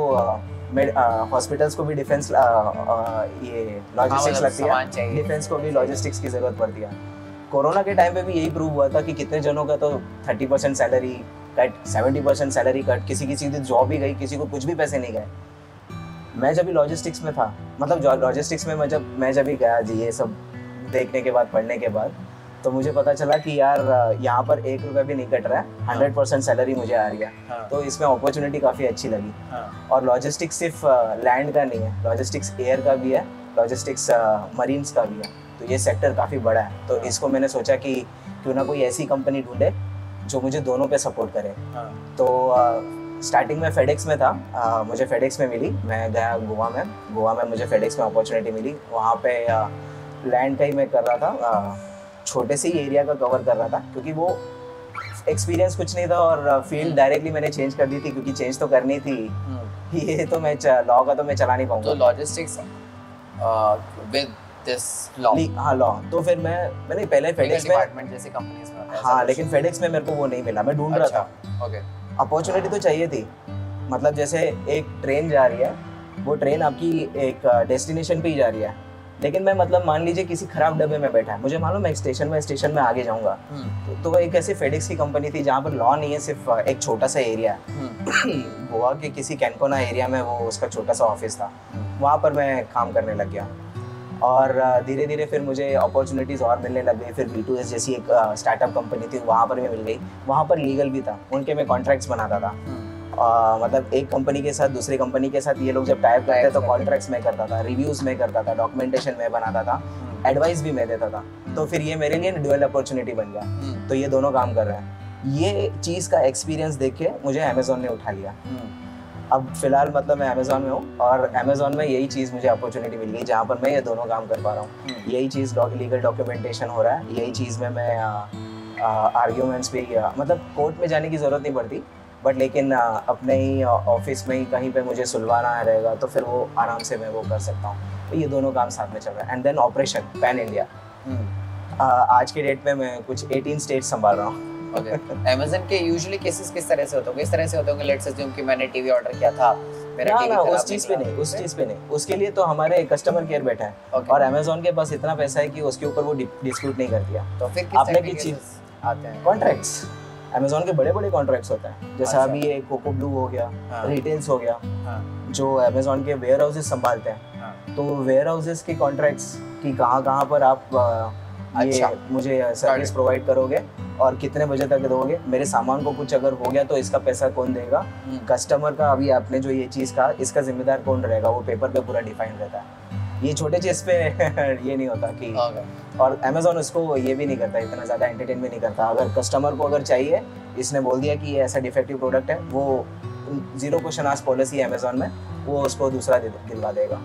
हॉस्पिटल्स को भी डिफेंस ये लॉजिस्टिक्स लगती है, डिफेंस को भी लॉजिस्टिक्स की जरूरत पड़ती है। कोरोना के टाइम पे भी यही प्रूव हुआ था कि कितने जनों का तो तीस परसेंट सैलरी कट, सत्तर परसेंट सैलरी कट, किसी की सीधी जॉब ही गई, किसी को कुछ भी पैसे नहीं गए। मैं जब भी लॉजिस्टिक्स में था, मतलब लॉजिस्टिक्स में मैं जब मैं जब भी गया जी ये सब देखने के बाद, पढ़ने के बाद, तो मुझे पता चला कि यार यहाँ पर एक रुपया भी नहीं कट रहा है, हंड्रेड परसेंट सैलरी मुझे आ रही है, तो इसमें अपॉर्चुनिटी काफ़ी अच्छी लगी। और लॉजिस्टिक्स सिर्फ लैंड का नहीं है, लॉजिस्टिक्स एयर का भी है, लॉजिस्टिक्स मरीन्स का भी है, तो ये सेक्टर काफ़ी बड़ा है। तो इसको मैंने सोचा कि क्यों ना कोई ऐसी कंपनी ढूंढे जो मुझे दोनों पे सपोर्ट करे। तो स्टार्टिंग में फेडेक्स में था, आ, मुझे फेडेक्स में मिली, मैं गया गोवा में, गोवा में मुझे फेडेक्स में अपॉर्चुनिटी मिली। वहाँ पे लैंड का ही मैं कर रहा था, आ, छोटे से ही एरिया का कवर कर रहा था, क्योंकि वो एक्सपीरियंस कुछ नहीं था और फील्ड डायरेक्टली मैंने चेंज कर दी थी, क्योंकि चेंज तो करनी थी, ये तो मैं लॉ का तो मैं चला नहीं पाऊँगा, तो लॉजिस्टिक्स विद लॉ, हाँ लॉ, तो फिर मैं मैंने पहले फेडेक्स में जैसे कंपनीज में, हाँ, लेकिन फेडेक्स में मेरे को वो नहीं मिला, मैं ढूंढ रहा था। ओके, अपॉर्चुनिटी तो चाहिए थी, मतलब जैसे एक ट्रेन जा रही है, वो ट्रेन आपकी एक डेस्टिनेशन पे ही जा रही है, लेकिन मैं मतलब मान लीजिए किसी खराब डब्बे में बैठा है, मुझे मालूम है स्टेशन में स्टेशन में आगे जाऊँगा, तो एक ऐसी फेडेक्स की कंपनी थी जहाँ पर लॉ नहीं है, सिर्फ एक छोटा सा एरिया है, गोवा के किसी कैनकोना एरिया में वो उसका छोटा सा ऑफिस था, वहाँ पर मैं काम करने लग गया। और धीरे धीरे फिर मुझे अपॉर्चुनिटीज़ और मिलने लग गई, फिर बी टू एस जैसी एक स्टार्टअप कंपनी थी वहाँ पर भी मिल गई, वहाँ पर लीगल भी था, उनके मैं कॉन्ट्रैक्ट्स बनाता था, आ, मतलब एक कंपनी के साथ दूसरी कंपनी के साथ ये लोग जब टाइप करते तो कॉन्ट्रैक्ट्स में करता था, रिव्यूज़ में करता था, डॉक्यूमेंटेशन में बनाता था, एडवाइस भी मैं देता था, तो फिर ये मेरे लिए ड्यूअल अपॉर्चुनिटी बन गया, तो ये दोनों काम कर रहे हैं। ये चीज़ का एक्सपीरियंस देख के मुझे अमेज़ॉन ने उठा लिया। अब फिलहाल मतलब मैं अमेज़ॉन में हूँ और अमेज़ॉन में यही चीज़ मुझे अपॉर्चुनिटी मिल गई जहाँ पर मैं ये दोनों काम कर पा रहा हूँ। यही चीज़ लीगल डॉक्यूमेंटेशन हो रहा है, यही चीज़ में मैं आर्ग्यूमेंट्स पे आ, मतलब कोर्ट में जाने की ज़रूरत नहीं पड़ती, बट लेकिन आ, अपने ही ऑफिस में ही कहीं पे मुझे सुलवाना रहेगा तो फिर वो आराम से मैं वो कर सकता हूँ। तो ये दोनों काम साथ में चल रहा है। And then operation pan India, आज के डेट में मैं कुछ एटीन स्टेट्स संभाल रहा हूँ। Amazon के यूजुअली केसेस किस तरह से होते होंगे? इस तरह से होते होंगे, लेट्स अज्यूम कि मैंने टीवी ऑर्डर किया था, मेरा टीवी खराब, उस चीज़ पे नहीं, उस चीज़ पे नहीं, उसके लिए तो हमारे कस्टमर केयर बैठा है okay. और Amazon के पास इतना पैसा है कि उसके ऊपर वो डिस्प्यूट नहीं करती है। तो फिर आपने की चीज आते हैं कॉन्ट्रैक्ट्स, Amazon के बड़े बड़े कॉन्ट्रैक्ट्स होते हैं, जैसा अभी ये कोको ब्लू हो गया, रिटेल्स हो गया, जो Amazon के वेयर हाउसेस संभालते हैं, तो वेयर हाउसेस के कॉन्ट्रैक्ट्स कि कहाँ कहाँ पर आप ये मुझे सर्विस प्रोवाइड करोगे और कितने बजे तक दोगे, मेरे सामान को कुछ अगर हो गया तो इसका पैसा कौन देगा, कस्टमर का अभी आपने जो ये चीज़ कहा इसका जिम्मेदार कौन रहेगा, वो पेपर पे पूरा डिफाइन रहता है। ये छोटे चीज़ पे ये नहीं होता कि okay. और अमेज़ॉन उसको ये भी नहीं करता, इतना ज़्यादा एंटरटेन भी नहीं करता। अगर कस्टमर को अगर चाहिए, इसने बोल दिया कि ये ऐसा डिफेक्टिव प्रोडक्ट है, वो जीरो क्वेश्चन आस्क पॉलिसी है अमेज़ॉन में, वो उसको दूसरा दिलवा देगा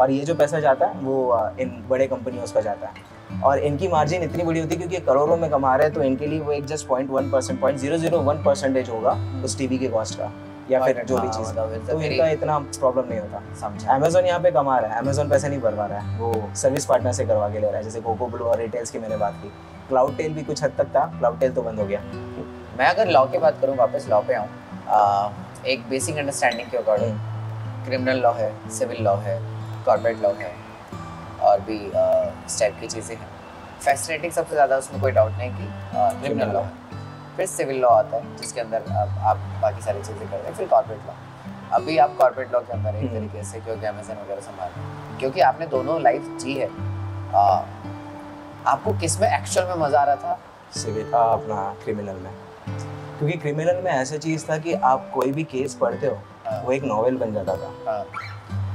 और ये जो पैसा जाता है वो इन बड़े कंपनियों उसका जाता है। और इनकी मार्जिन इतनी बड़ी होती है क्योंकि करोड़ों में कमा रहे हैं, तो इनके लिए वो एक just point one percent point zero zero one percentage होगा उस टीवी के कॉस्ट का या फिर जो भी चीज़ का, तो इनका इतना प्रॉब्लम नहीं होता। समझा, अमेज़ॉन यहाँ पे कमा रहा है, अमेज़ॉन पैसे नहीं भरवा रहा है, वो सर्विस पार्टनर से करवा के ले रहा है, जैसे कोको ब्लू और रिटेल्स की मैंने बात की। क्लाउड टेल भी कुछ हद तक था, क्लाउड टेल तो बंद हो गया। मैं अगर लॉ की बात करूँ, वापस लॉ पे आऊँ, एक बेसिक अंडरस्टैंडिंग के अकॉर्डिंग क्रिमिनल लॉ है, सिविल लॉ है, कॉर्पोरेट लॉ है और भी इस टाइप की चीज़ें हैं। फैसिनेटिंग सबसे ज़्यादा, उसमें कोई डाउट नहीं कि क्रिमिनल लॉ है, फिर सिविल लॉ आता है जिसके अंदर आप, आप बाकी सारी चीज़ें कर रहे हैं, फिर कॉर्पोरेट लॉ। अभी आप कॉर्पोरेट लॉ के अंदर एक तरीके से क्योंकि अमेज़न वगैरह संभाल रहे हैं, क्योंकि आपने दोनों लाइफ जी है, आ, आपको किस में एक्चुअल में मज़ा आ रहा था? सिविल, अपना क्रिमिनल में, क्योंकि क्रिमिनल में ऐसा चीज़ था कि आप कोई भी केस पढ़ते हो वो एक नॉवेल बन जाता था।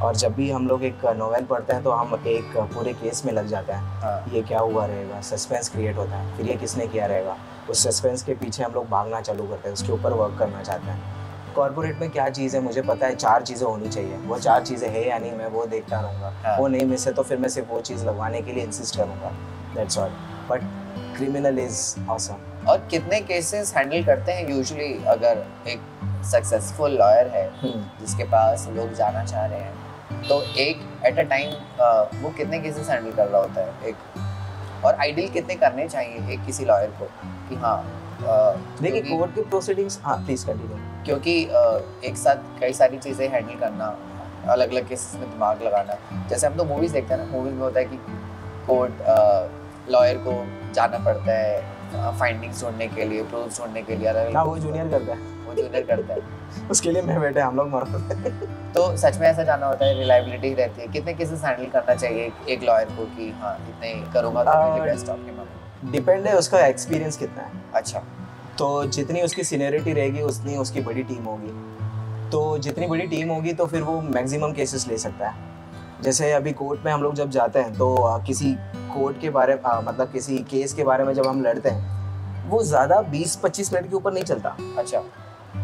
और जब भी हम लोग एक नोवेल पढ़ते हैं तो हम एक पूरे केस में लग जाते हैं, ये क्या हुआ रहेगा, सस्पेंस क्रिएट होता है, फिर ये किसने किया रहेगा, उस सस्पेंस के पीछे हम लोग भागना चालू करते हैं, उसके ऊपर वर्क करना चाहते हैं। कॉर्पोरेट में क्या चीज़ है मुझे पता है, चार चीज़ें होनी चाहिए, वो चार चीज़ें है या नहीं मैं वो देखता रहूँगा, वो नहीं मिस है तो फिर मैं सिर्फ वो चीज़ लगवाने के लिए इंसिस्ट करूँगा, that's all. But criminal is awesome. और कितने केसेस हैंडल करते हैं यूजुअली अगर एक सक्सेसफुल लॉयर है जिसके पास लोग जाना चाह रहे हैं, तो एक एट अ टाइम वो कितने केसेस हैंडल कर रहा होता है एक, और आइडियल कितने करने चाहिए एक किसी लॉयर को कि हाँ देखिए कोर्ट के प्रोसीडिंग्स। हाँ प्लीज कंटिन्यू। क्योंकि आ, एक साथ कई सारी चीज़ें हैंडल करना, अलग अलग केसेस में दिमाग लगाना, जैसे हम तो मूवीज़ देखते हैं ना, मूवीज़ में होता है कि कोर्ट लॉयर को जाना पड़ता है फाइंडिंग्स ढूंढने के लिए, प्रूफ ढूंढने के लिए, अलग अलग। वो जूनियर करता है वो जूनियर करता है उसके लिए मैं बैठे हम लोग मारते हैं। तो सच में ऐसा जाना होता है, रिलायबिलिटी रहती है। कितने केसेस हैंडल करना चाहिए एक लॉयर को कि हाँ इतने करूँगा तो मेरे बेस्ट आउटकम? डिपेंड है उसका एक्सपीरियंस कितना है। अच्छा, तो जितनी उसकी सीनियरिटी रहेगी उतनी उसकी बड़ी टीम होगी, तो जितनी बड़ी टीम होगी तो फिर वो मैक्सिमम केसेस ले सकता है। जैसे अभी कोर्ट में हम लोग जब जाते हैं तो किसी कोर्ट के बारे आ, मतलब किसी केस के बारे में जब हम लड़ते हैं वो ज़्यादा बीस पच्चीस मिनट के ऊपर नहीं चलता। अच्छा,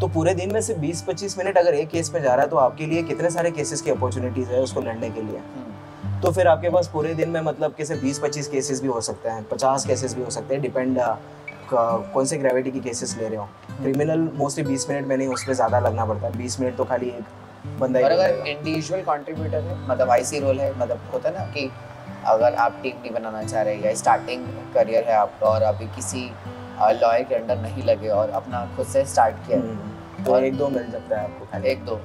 तो पूरे दिन में सिर्फ बीस पच्चीस मिनट अगर एक केस में जा रहा है तो आपके लिए कितने सारे केसेस की अपॉर्चुनिटीज़ है उसको लड़ने के लिए, तो फिर आपके पास पूरे दिन में मतलब कैसे बीस पच्चीस केसेस भी हो सकते हैं, पचास केसेस भी हो सकते हैं, डिपेंड कौन से ग्रेविटी की केसेस ले रहे हो। क्रिमिनल मोस्टली बीस मिनट में नहीं, उस पर ज़्यादा लगना पड़ता है, बीस मिनट तो खाली एक बंदा ही। और अगर इंडिविजुअल कंट्रीब्यूटर है, मतलब आईसी रोल है, मतलब होता है ना कि अगर आप टीम नहीं बनाना चाह रहे या स्टार्टिंग करियर है आपका और अभी किसी लॉयर के अंडर नहीं लगे और अपना खुद से स्टार्ट किया है, तो एक दो मिल सकता है आपको, खाली एक दो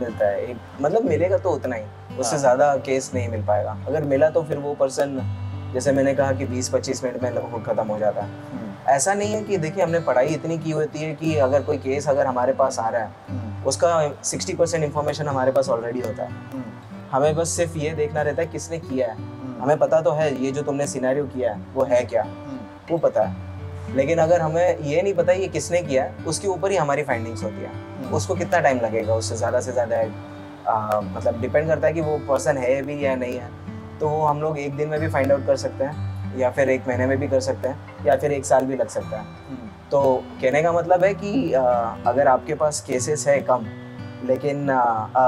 मिलता है, एक मतलब मिलेगा तो उतना ही, उससे ज़्यादा केस नहीं मिल पाएगा। अगर मिला तो फिर वो पर्सन, जैसे मैंने कहा कि बीस पच्चीस मिनट में ख़त्म हो जाता है। ऐसा नहीं है कि देखिए हमने पढ़ाई इतनी की होती है कि अगर कोई केस अगर हमारे पास आ रहा है उसका साठ परसेंट इन्फॉर्मेशन हमारे पास ऑलरेडी होता है, हमें बस सिर्फ ये देखना रहता है किसने किया है। हमें पता तो है ये जो तुमने सिनेरियो किया है वो है क्या, वो पता है, लेकिन अगर हमें ये नहीं पता ये किसने किया है उसके ऊपर ही हमारी फाइंडिंग्स होती है। उसको कितना टाइम लगेगा, उससे ज़्यादा से ज़्यादा मतलब डिपेंड करता है कि वो पर्सन है भी या नहीं है, तो वो हम लोग एक दिन में भी फाइंड आउट कर सकते हैं या फिर एक महीने में भी कर सकते हैं या फिर एक साल भी लग सकता है। तो कहने का मतलब है कि आ, अगर आपके पास केसेस है कम लेकिन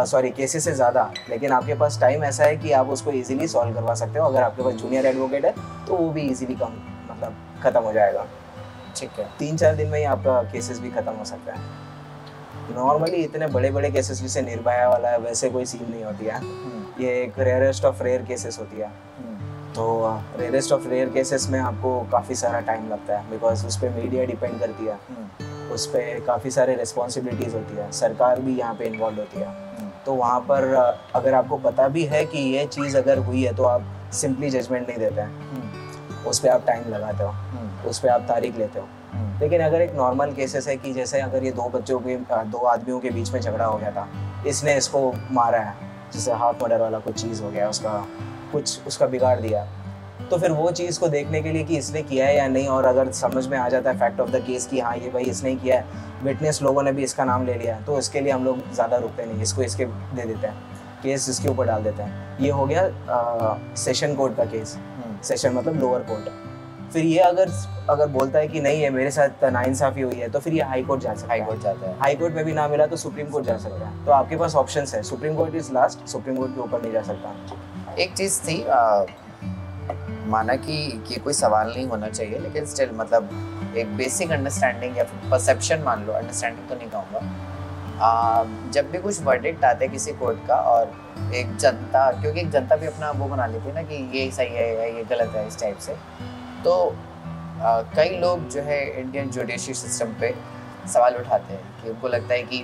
सॉरी केसेस से ज़्यादा, लेकिन आपके पास टाइम ऐसा है कि आप उसको इजीली सॉल्व करवा सकते हो। अगर आपके पास जूनियर एडवोकेट है तो वो भी इजीली कम मतलब ख़त्म हो जाएगा। ठीक है, तीन चार दिन में ही आपका केसेस भी ख़त्म हो सकता है। नॉर्मली इतने बड़े बड़े केसेस जैसे निर्भया वाला है वैसे कोई सीन नहीं होती है, ये एक रेयरेस्ट ऑफ रेयर केसेस होती है। तो रेयरेस्ट ऑफ रेयर केसेस में आपको काफ़ी सारा टाइम लगता है, बिकॉज उस पर मीडिया डिपेंड करती है, उस पर काफ़ी सारे रिस्पॉन्सिबिलिटीज़ होती है, सरकार भी यहाँ पे इन्वॉल्व होती है। तो वहाँ पर अगर आपको पता भी है कि ये चीज़ अगर हुई है तो आप सिंपली जजमेंट नहीं देते हैं, उस पर आप टाइम लगाते हो, उस पर आप तारीख लेते हो। लेकिन अगर एक नॉर्मल केसेस है कि जैसे अगर ये दो बच्चों के दो आदमियों के बीच में झगड़ा हो गया था, इसने इसको मारा है, जैसे हाफ मर्डर वाला कुछ चीज़ हो गया, उसका कुछ उसका बिगाड़ दिया, तो फिर वो चीज़ को देखने के लिए कि इसने किया है या नहीं, और अगर समझ में आ जाता है फैक्ट ऑफ द केस कि हाँ ये भाई इसने किया है, विटनेस लोगों ने भी इसका नाम ले लिया है, तो इसके लिए हम लोग ज़्यादा रुकते नहीं, इसको इसके दे देते हैं, केस इसके ऊपर डाल देते हैं। ये हो गया आ, सेशन कोर्ट का केस, सेशन मतलब लोअर कोर्ट। फिर ये अगर अगर बोलता है कि नहीं है मेरे साथ नाइंसाफ़ी हुई है, तो फिर ये हाई कोर्ट जा सकता है, हाई कोर्ट जाता है, हाई कोर्ट में भी ना मिला तो सुप्रीम कोर्ट जा सकता है। तो आपके पास ऑप्शंस है, supreme court is last, supreme court के ऊपर नहीं जा सकता। एक चीज़ थी, आ, माना कि ये कोई सवाल नहीं होना चाहिए, लेकिन स्टिल मतलब एक बेसिक अंडरस्टैंडिंग या फिर परसेप्शन, मान लो अंडरस्टैंडिंग तो नहीं कहूँगा, जब भी कुछ वर्डिक्ट आता है किसी कोर्ट का और एक जनता, क्योंकि एक जनता भी अपना वो बना लेती है ना कि ये सही है या ये गलत है, इस टाइप से, तो आ, कई लोग जो है इंडियन जुडिशरी सिस्टम पे सवाल उठाते हैं कि उनको लगता है कि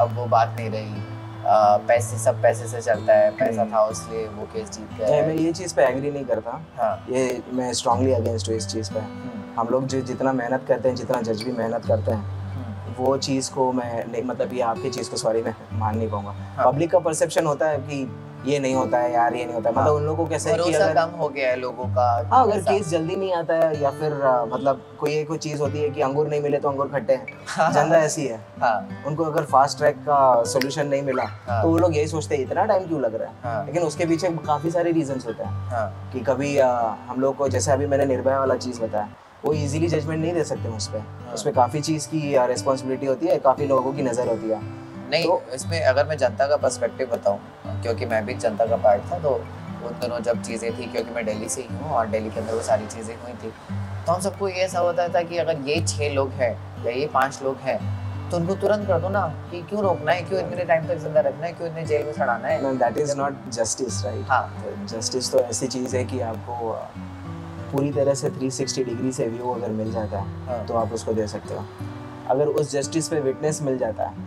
अब वो बात नहीं रही, आ, पैसे सब पैसे से चलता है, पैसा था इसलिए वो केस जीत गया। मैं ये चीज़ पे एग्री नहीं करता। हाँ, ये मैं स्ट्रांगली अगेंस्ट हूँ इस चीज़ पे। हम लोग जो जितना मेहनत करते हैं, जितना जज भी मेहनत करते हैं, वो चीज़ को मैं नहीं, मतलब ये आपकी चीज़ को सॉरी मैं मान नहीं पाऊँगा। पब्लिक का परसेप्शन होता है कि ये नहीं होता है यार, ये नहीं होता है, मतलब उन लोगों को कैसे भरोसा कम हो गया है लोगों का। हाँ, अगर केस जल्दी नहीं आता है या फिर मतलब कोई कोई चीज़ होती है कि अंगूर नहीं मिले तो अंगूर खट्टे हैं, जनता ऐसी है। हाँ, उनको अगर फास्ट ट्रैक का सोल्यूशन नहीं मिला तो वो लोग यही सोचते हैं इतना टाइम क्यों लग रहा है, लेकिन उसके पीछे काफ़ी सारे रीजन्स होते हैं कि कभी हम लोग को, जैसे अभी मैंने निर्भया वाला चीज़ बताया, वो इजीली जजमेंट नहीं दे सकते उस पर, उस पर काफ़ी चीज़ की रिस्पॉन्सिबिलिटी होती है, काफ़ी लोगों की नज़र होती है। नहीं तो, इसमें अगर मैं जनता का पर्सपेक्टिव बताऊं, क्योंकि मैं भी जनता का पार्ट था, तो वो दोनों जब चीज़ें थी, क्योंकि मैं दिल्ली से ही हूँ और दिल्ली के अंदर वो सारी चीज़ें हुई थी, तो हम सबको ये ऐसा होता था कि अगर ये छः लोग हैं या ये पाँच लोग हैं तो उनको तुरंत कर दो ना, कि क्यों रोकना है, क्यों इतने टाइम तक जिंदा रखना है, क्यों इन्हें जेल में सड़ाना है। That is not justice, right. हाँ, जस्टिस तो ऐसी चीज़ है कि आपको पूरी तरह से तीन सौ साठ डिग्री से व्यू अगर मिल जाता है तो आप उसको दे सकते हो। अगर उस जस्टिस पे विटनेस मिल जाता है,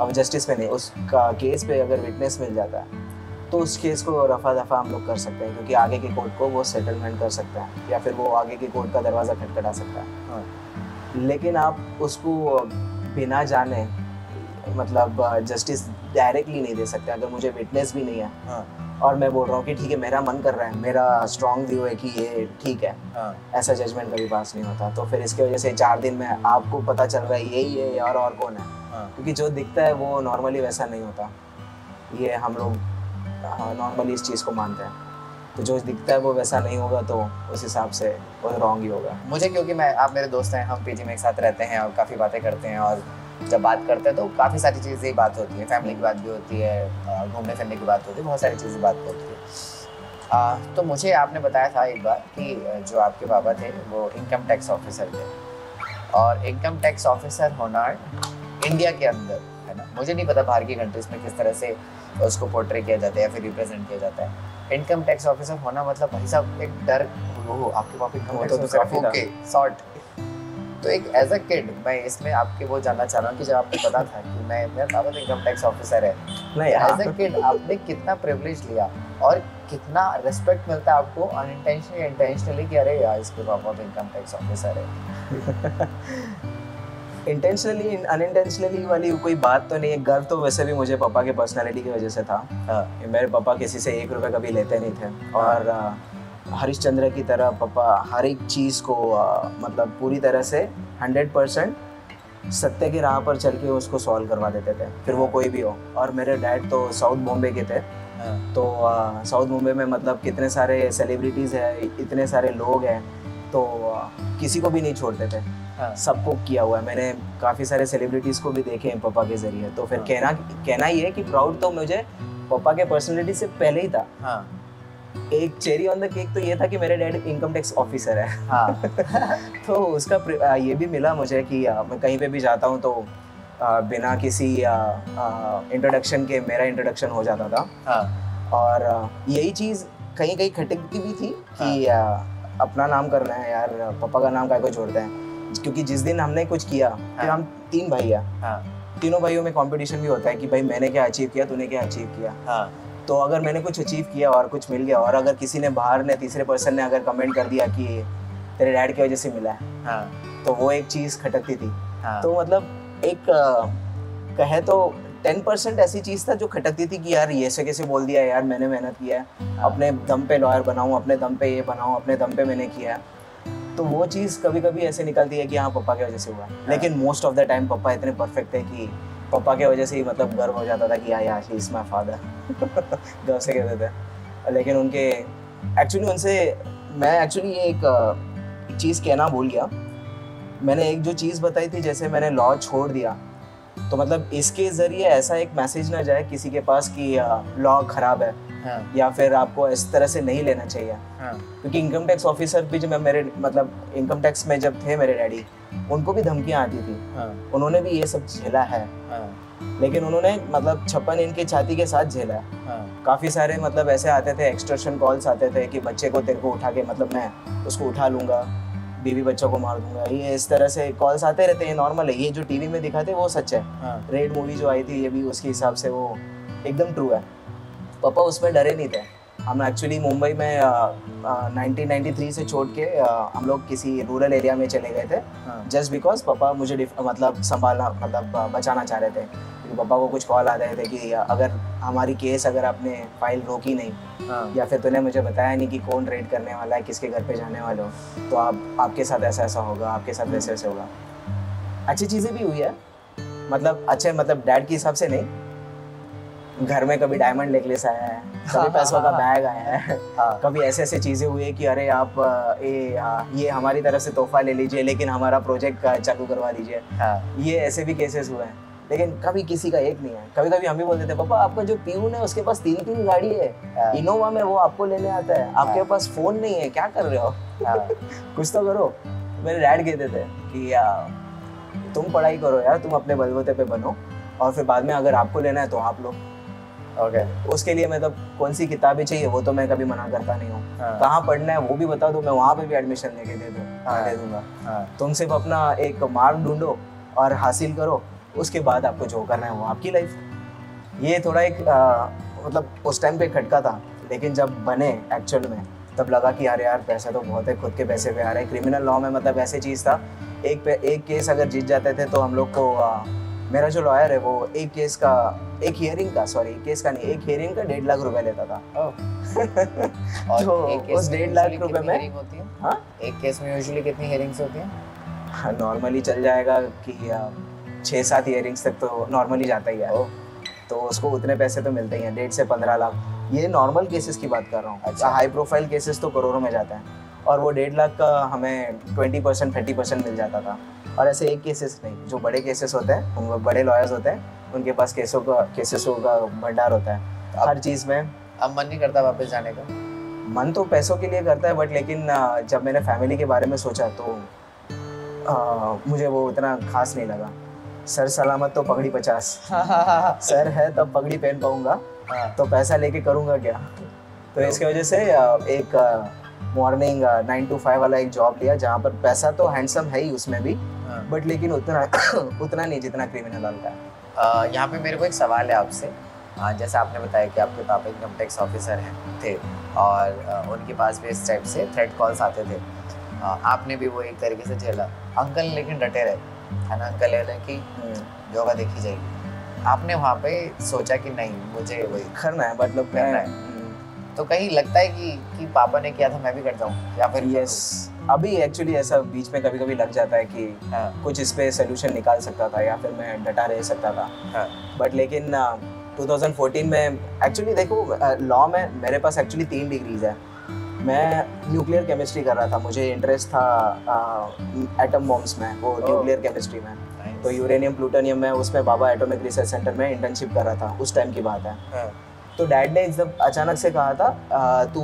अब जस्टिस पे नहीं, उसका केस पे अगर विटनेस मिल जाता है तो उस केस को रफा दफा हम लोग कर सकते हैं, क्योंकि आगे के कोर्ट को वो सेटलमेंट कर सकता है या फिर वो आगे के कोर्ट का दरवाज़ा खटखटा सकता है। लेकिन आप उसको बिना जाने, मतलब जस्टिस डायरेक्टली नहीं दे सकते अगर मुझे विटनेस भी नहीं है और मैं बोल रहा हूँ कि ठीक है मेरा मन कर रहा है, मेरा स्ट्रॉन्ग व्यू है कि ये ठीक है, ऐसा जजमेंट कभी पास नहीं होता। तो फिर इसकी वजह से चार दिन में आपको पता चल रहा है यही है और, और कौन है, क्योंकि जो दिखता है वो नॉर्मली वैसा नहीं होता। ये हम लोग नॉर्मली इस चीज़ को मानते हैं, तो जो दिखता है वो वैसा नहीं होगा तो उस हिसाब से वो रॉन्ग ही होगा। मुझे, क्योंकि मैं, आप मेरे दोस्त हैं, हम पीजी में एक साथ रहते हैं और काफ़ी बातें करते हैं, और जब बात करते हैं तो काफ़ी सारी चीज़ें बात होती है, फैमिली की बात भी होती है, घूमने फिरने की बात होती है, बहुत सारी चीज़ें बात होती है। आ, तो मुझे आपने बताया था एक बार कि जो आपके पापा थे वो इनकम टैक्स ऑफिसर थे, और इनकम टैक्स ऑफिसर होना इंडिया के अंदर, है ना, मुझे नहीं पता बाहर की कंट्रीज़ में किस तरह से उसको पोर्ट्रे किया जाता है या फिर रिप्रेजेंट किया जाता है। इनकम टैक्स ऑफिसर होना मतलब भाई साहब एक डर हो आपके पापा, income tax officer, okay sort. तो एक एज अ किड मैं इसमें आपके वो जानना चाह रहा हूँ कि जब आपको पता था कि मैं मेरा पापा तो इनकम टैक्स ऑफिसर है, नहीं एज अ किड आपने कितना प्रिविलेज लिया और कितना रेस्पेक्ट मिलता है आपको अनइंटेंशनली इंटेंशनली कि अरे यार इसके पापा तो इनकम टैक्स ऑफिसर है। इंटेंशनली अनइंटेंशनली वाली कोई बात तो नहीं है। गर्व तो वैसे भी मुझे पापा के पर्सनालिटी की वजह से था। uh. मेरे पापा किसी से एक रुपये कभी लेते नहीं थे, uh. और uh, हरिश्चंद्र की तरह पापा हर एक चीज़ को uh, मतलब पूरी तरह से हंड्रेड परसेंट सत्य के राह पर चल के उसको सॉल्व करवा देते थे, फिर वो कोई भी हो। और मेरे डैड तो साउथ बॉम्बे के थे, uh. तो uh, साउथ बॉम्बे में मतलब कितने सारे सेलिब्रिटीज़ हैं, इतने सारे लोग हैं, तो uh, किसी को भी नहीं छोड़ते थे। हाँ। सबको किया हुआ है, मैंने काफ़ी सारे सेलिब्रिटीज़ को भी देखे हैं पापा के ज़रिए। तो फिर हाँ। कहना कहना ये है कि प्राउड तो मुझे पापा के पर्सनैलिटी से पहले ही था। हाँ। एक चेरी ऑन द केक तो ये था कि मेरे डैड इनकम टैक्स ऑफिसर है। हाँ। तो उसका ये भी मिला मुझे कि मैं कहीं पे भी जाता हूँ तो बिना किसी इंट्रोडक्शन के मेरा इंट्रोडक्शन हो जाता था। हाँ। और यही चीज़ कहीं कहीं खटकती भी थी कि अपना नाम करना है यार, पापा का नाम काहे को जोड़ते हैं, क्योंकि जिस दिन हमने कुछ किया, हाँ, फिर हम तीन भाई हैं, हाँ, तीनों भाइयों में कंपटीशन भी होता है कि भाई मैंने क्या अचीव किया, तूने क्या अचीव किया। हाँ। तो अगर मैंने कुछ अचीव किया और कुछ मिल गया, और अगर किसी ने बाहर ने तीसरे पर्सन ने अगर कमेंट कर दिया कि तेरे डैड की वजह से मिला है, हाँ, तो वो एक चीज़ खटकती थी। हाँ। तो मतलब एक कहे तो टेन परसेंट ऐसी चीज़ था जो खटकती थी कि यार ये से कैसे बोल दिया, यार मैंने मेहनत किया है, अपने दम पे लॉयर बनाऊँ, अपने दम पे ये बनाऊँ, अपने दम पे मैंने किया है, तो वो चीज़ कभी कभी ऐसे निकलती है कि हाँ पापा की वजह से हुआ। हाँ। लेकिन मोस्ट ऑफ द टाइम पापा इतने परफेक्ट थे कि पापा की वजह से ही मतलब गर्व हो जाता था कि यार यार इज़ माय फादर, गर्व से कहते थे। लेकिन उनके एक्चुअली उनसे मैं एक्चुअली ये एक चीज़ कहना भूल गया, मैंने एक जो चीज़ बताई थी, जैसे मैंने लॉ छोड़ दिया, तो मतलब इसके ज़रिए ऐसा एक मैसेज ना जाए किसी के पास कि लॉ ख़राब है। हाँ। या फिर आपको इस तरह से नहीं लेना चाहिए। हाँ। क्योंकि इनकम टैक्स ऑफिसर भी जब मेरे मतलब इनकम टैक्स में जब थे मेरे डैडी, उनको भी धमकियां आती थी। हाँ। उन्होंने भी ये सब झेला है। हाँ। लेकिन उन्होंने मतलब छप्पन इनके छाती के साथ झेला है। हाँ। काफ़ी सारे मतलब ऐसे आते थे, एक्सटर्शन कॉल्स आते थे कि बच्चे को तेरे को उठा के, मतलब मैं उसको उठा लूँगा, बीवी बच्चों को मार दूंगा, ये इस तरह से कॉल्स आते रहते हैं। नॉर्मल है, ये जो टीवी में दिखाते हैं वो सच है। हाँ। रेड मूवी जो आई थी ये भी उसके हिसाब से वो एकदम ट्रू है। पापा उसमें डरे नहीं थे, हम एक्चुअली मुंबई में नाइनटीन नाइंटी थ्री से छोड़ के हम लोग किसी रूरल एरिया में चले गए थे, जस्ट बिकॉज पापा मुझे मतलब संभालना मतलब बचाना चाह रहे थे। पापा को कुछ कॉल आ रहे थे कि अगर हमारी केस अगर आपने फाइल रोकी नहीं हाँ। या फिर तूने मुझे बताया नहीं कि कौन रेड करने वाला है, किसके घर पे जाने वाले हो, तो आप आपके साथ ऐसा ऐसा होगा, आपके साथ वैसे वैसे होगा। अच्छी चीज़ें भी हुई है, मतलब अच्छे मतलब डैड के हिसाब से नहीं, घर में कभी डायमंड नेकलेस आया है, कभी पैसों का बैग आया है, कभी ऐसे ऐसे चीज़ें हुई है कि अरे आप ये ये हमारी तरफ से तोहफा ले लीजिए लेकिन हमारा प्रोजेक्ट चालू करवा दीजिए, ये ऐसे भी केसेस हुए हैं। लेकिन कभी किसी का एक नहीं है। कभी कभी हम भी बोलते थे पापा आपका जो पीयून है उसके पास तीन तीन गाड़ी है, इनोवा में वो आपको लेने आता है, आपके पास फोन नहीं है, क्या कर रहे हो? कुछ तो करो। मेरे डैड कहते थे कि यार तुम पढ़ाई करो यार, तुम अपने बलबूते पे बनो और फिर बाद में अगर आपको लेना है तो आप लो। Okay okay. उसके लिए मतलब कौन सी किताबें चाहिए वो तो मैं कभी मना करता नहीं हूँ, कहाँ पढ़ना है वो भी बता दो, मैं वहाँ पे भी एडमिशन लेके दे दूँगा। तुम सिर्फ अपना एक मार्ग ढूंढो और हासिल करो, उसके बाद आपको जो करना है वो आपकी लाइफ। ये थोड़ा एक मतलब उस टाइम पे खटका था, लेकिन जब बने एक्चुअल में तब लगा कि यार यार पैसा तो बहुत है, खुद के पैसे पे आ रहा है। क्रिमिनल लॉ में मतलब ऐसे चीज़ था, एक पे एक केस अगर जीत जाते थे तो हम लोग को आ, मेरा जो लॉयर है वो एक केस का एक हियरिंग का सॉरी केस का नहीं एक हियरिंग का डेढ़ लाख रुपए लेता था। oh. तो और उस डेढ़ लाख रुपये में एक केस में यूजुअली कितनी हियरिंग्स होती है? नॉर्मली चल जाएगा कि छः सात इयरिंग्स तक तो नॉर्मली जाता ही है। oh. तो उसको उतने पैसे तो मिलते ही हैं, डेढ़ से पंद्रह लाख। ये नॉर्मल केसेस की बात कर रहा हूँ। अच्छा, हाई प्रोफाइल केसेस तो करोड़ों में जाते हैं और वो डेढ़ लाख का हमें ट्वेंटी परसेंट थर्टी परसेंट मिल जाता था। और ऐसे एक केसेस नहीं, जो बड़े केसेस होते हैं उनमें बड़े लॉयर्स होते हैं, उनके पास केसों का केसेसों का भंडार होता है। तो हर चीज़ में अब मन नहीं करता वापस जाने का, मन तो पैसों के लिए करता है बट लेकिन जब मैंने फैमिली के बारे में सोचा तो आ, मुझे वो उतना खास नहीं लगा। सर सलामत तो पगड़ी पचास सर है तब पगड़ी पहन पाऊंगा, तो पैसा लेके करूंगा क्या? तो इसकी वजह से एक मॉर्निंग नाइन टू फाइव वाला एक जॉब लिया, जहाँ पर पैसा तो हैंडसम है ही उसमें भी बट लेकिन उतना उतना नहीं जितना क्रिमिनल लॉ का। यहाँ पे मेरे को एक सवाल है आपसे। जैसे आपने बताया कि आपके पापा इनकम टैक्स ऑफिसर हैं थे और उनके पास भी इस टाइप से थ्रेट कॉल्स आते थे, आपने भी वो एक तरीके से झेला, अंकल लेकिन डटे रहे है ना, अंकल है कि योगा देखी जाएगी। आपने वहाँ पे सोचा कि नहीं मुझे वही करना है, मतलब करना है। तो कहीं लगता है कि कि पापा ने किया था मैं भी करता हूँ या फिर यस अभी एक्चुअली ऐसा बीच में कभी कभी लग जाता है कि कुछ इस पे सोल्यूशन निकाल सकता था या फिर मैं डटा रह सकता था। बट लेकिन टू थाउजेंड फोर्टीन में एक्चुअली देखो लॉ में मेरे पास एक्चुअली तीन डिग्रीज है। मैं न्यूक्लियर केमिस्ट्री कर रहा था, मुझे इंटरेस्ट था एटम बॉम्ब्स में, वो न्यूक्लियर केमिस्ट्री में। nice. तो यूरेनियम प्लूटोनियम में उसमें बाबा एटॉमिक रिसर्च सेंटर में इंटर्नशिप कर रहा था, उस टाइम की बात है। yeah. तो डैड ने एकदम अचानक से कहा था तू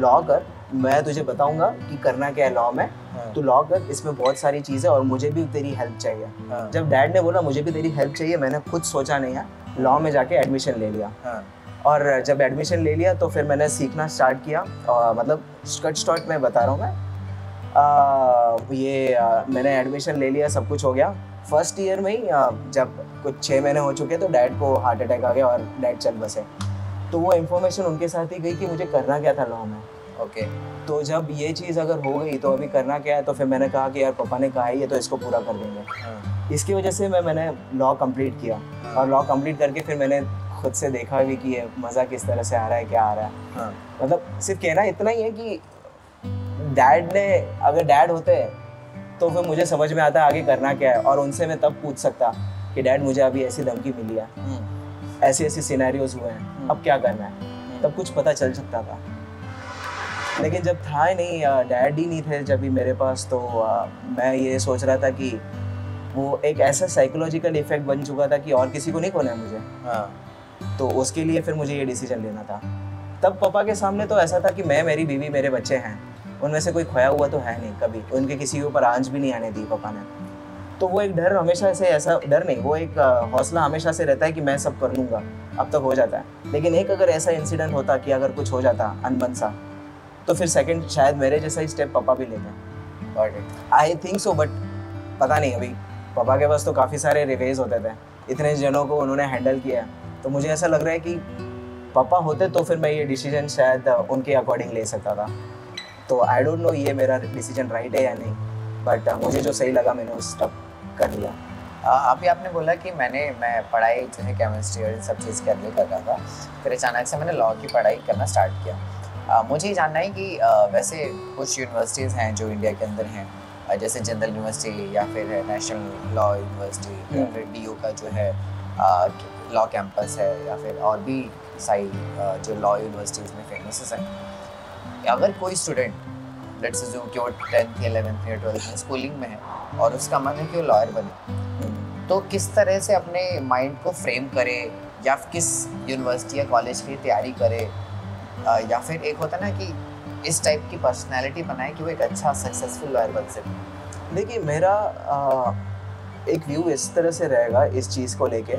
लॉ कर, मैं तुझे बताऊंगा कि करना क्या है लॉ में। yeah. तू लॉ कर, इसमें बहुत सारी चीज़ें और मुझे भी तेरी हेल्प चाहिए। yeah. जब डैड ने बोला मुझे भी तेरी हेल्प चाहिए, मैंने खुद सोचा नहीं है, लॉ में जाके एडमिशन ले लिया। yeah. और जब एडमिशन ले लिया तो फिर मैंने सीखना स्टार्ट किया। आ, मतलब कट स्टार्ट मैं बता रहा हूँ मैं आ, ये आ, मैंने एडमिशन ले लिया, सब कुछ हो गया। फर्स्ट ईयर में ही आ, जब कुछ छः महीने हो चुके तो डैड को हार्ट अटैक आ गया और डैड चल बसे। तो वो इन्फॉर्मेशन उनके साथ ही गई कि मुझे करना क्या था लॉ में। Okay okay. तो जब ये चीज़ अगर हो गई तो अभी करना क्या है, तो फिर मैंने कहा कि यार पापा ने कहा ये तो इसको पूरा कर देंगे। इसकी वजह से मैं मैंने लॉ कम्प्लीट किया और लॉ कम्प्लीट करके फिर मैंने खुद से देखा भी कि ये मज़ा किस तरह से आ रहा है, क्या आ रहा है। हाँ. मतलब सिर्फ कहना इतना ही है कि डैड ने अगर डैड होते तो फिर मुझे समझ में आता आगे करना क्या है और उनसे मैं तब पूछ सकता कि डैड मुझे अभी ऐसी धमकी मिली है, ऐसे ऐसे सिनेरियोज हुए हैं, अब क्या करना है, तब कुछ पता चल सकता था। लेकिन जब था ही नहीं, डैड ही नहीं थे जब भी मेरे पास, तो आ, मैं ये सोच रहा था कि वो एक ऐसा साइकोलॉजिकल इफेक्ट बन चुका था कि और किसी को नहीं खोना है मुझे। हाँ. तो उसके लिए फिर मुझे ये डिसीजन लेना था। तब पापा के सामने तो ऐसा था कि मैं, मेरी बीवी, मेरे बच्चे हैं, उनमें से कोई खोया हुआ तो है नहीं, कभी उनके किसी के ऊपर आंच भी नहीं आने दी पापा ने। तो वो एक डर हमेशा से, ऐसा डर नहीं, वो एक हौसला हमेशा से रहता है कि मैं सब कर लूँगा, अब तक हो जाता है। लेकिन एक अगर ऐसा इंसिडेंट होता कि अगर कुछ हो जाता अनबन सा, तो फिर सेकेंड शायद मेरे जैसा ही स्टेप पापा भी लेते, आई थिंक सो। बट पता नहीं, अभी पापा के पास तो काफ़ी सारे रिवेज होते थे, इतने जनों को उन्होंने हैंडल किया, तो मुझे ऐसा लग रहा है कि पापा होते तो फिर मैं ये डिसीजन शायद उनके अकॉर्डिंग ले सकता था। तो आई डोंट नो ये मेरा डिसीजन राइट है या नहीं, बट मुझे जो सही लगा मैंने उस स्टेप कर लिया। अभी आपने बोला कि मैंने मैं पढ़ाई जो है केमिस्ट्री और सब चीज़ के लिए कर रहा था, फिर अचानक से मैंने लॉ की पढ़ाई करना स्टार्ट किया। आ, मुझे ये जानना है कि आ, वैसे कुछ यूनिवर्सिटीज़ हैं जो इंडिया के अंदर हैं, जैसे जिंदल यूनिवर्सिटी या फिर नेशनल लॉ यूनिवर्सिटी या फिर डी यू का जो है लॉ कैंपस है, या फिर और भी सारी जो लॉ यूनिवर्सिटीज़ में फेमस हैं। अगर कोई स्टूडेंट लेट्स से जो कि वो टेंथ इलेवेंथ या ट्वेल्थ में स्कूलिंग में है और उसका मन है कि वो लॉयर बने, तो किस तरह से अपने माइंड को फ्रेम करे, या किस यूनिवर्सिटी या कॉलेज की तैयारी करे, या फिर एक होता ना कि इस टाइप की पर्सनैलिटी बनाए कि वो एक अच्छा सक्सेसफुल लॉयर बन सके। देखिए मेरा आ, एक व्यू इस तरह से रहेगा इस चीज़ को लेके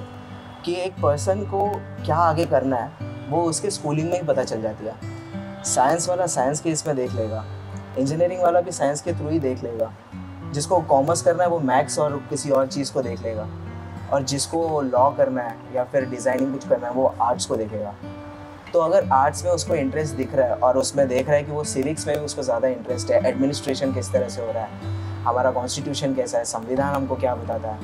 कि एक पर्सन को क्या आगे करना है वो उसके स्कूलिंग में ही पता चल जाती है। साइंस वाला साइंस के इसमें देख लेगा, इंजीनियरिंग वाला भी साइंस के थ्रू ही देख लेगा, जिसको कॉमर्स करना है वो मैथ्स और किसी और चीज़ को देख लेगा, और जिसको लॉ करना है या फिर डिज़ाइनिंग कुछ करना है वो आर्ट्स को देखेगा। तो अगर आर्ट्स में उसको इंटरेस्ट दिख रहा है और उसमें देख रहा है कि वो सिविक्स में भी उसको ज़्यादा इंटरेस्ट है, एडमिनिस्ट्रेशन किस तरह से हो रहा है, हमारा कॉन्स्टिट्यूशन कैसा है, संविधान हमको क्या बताता है,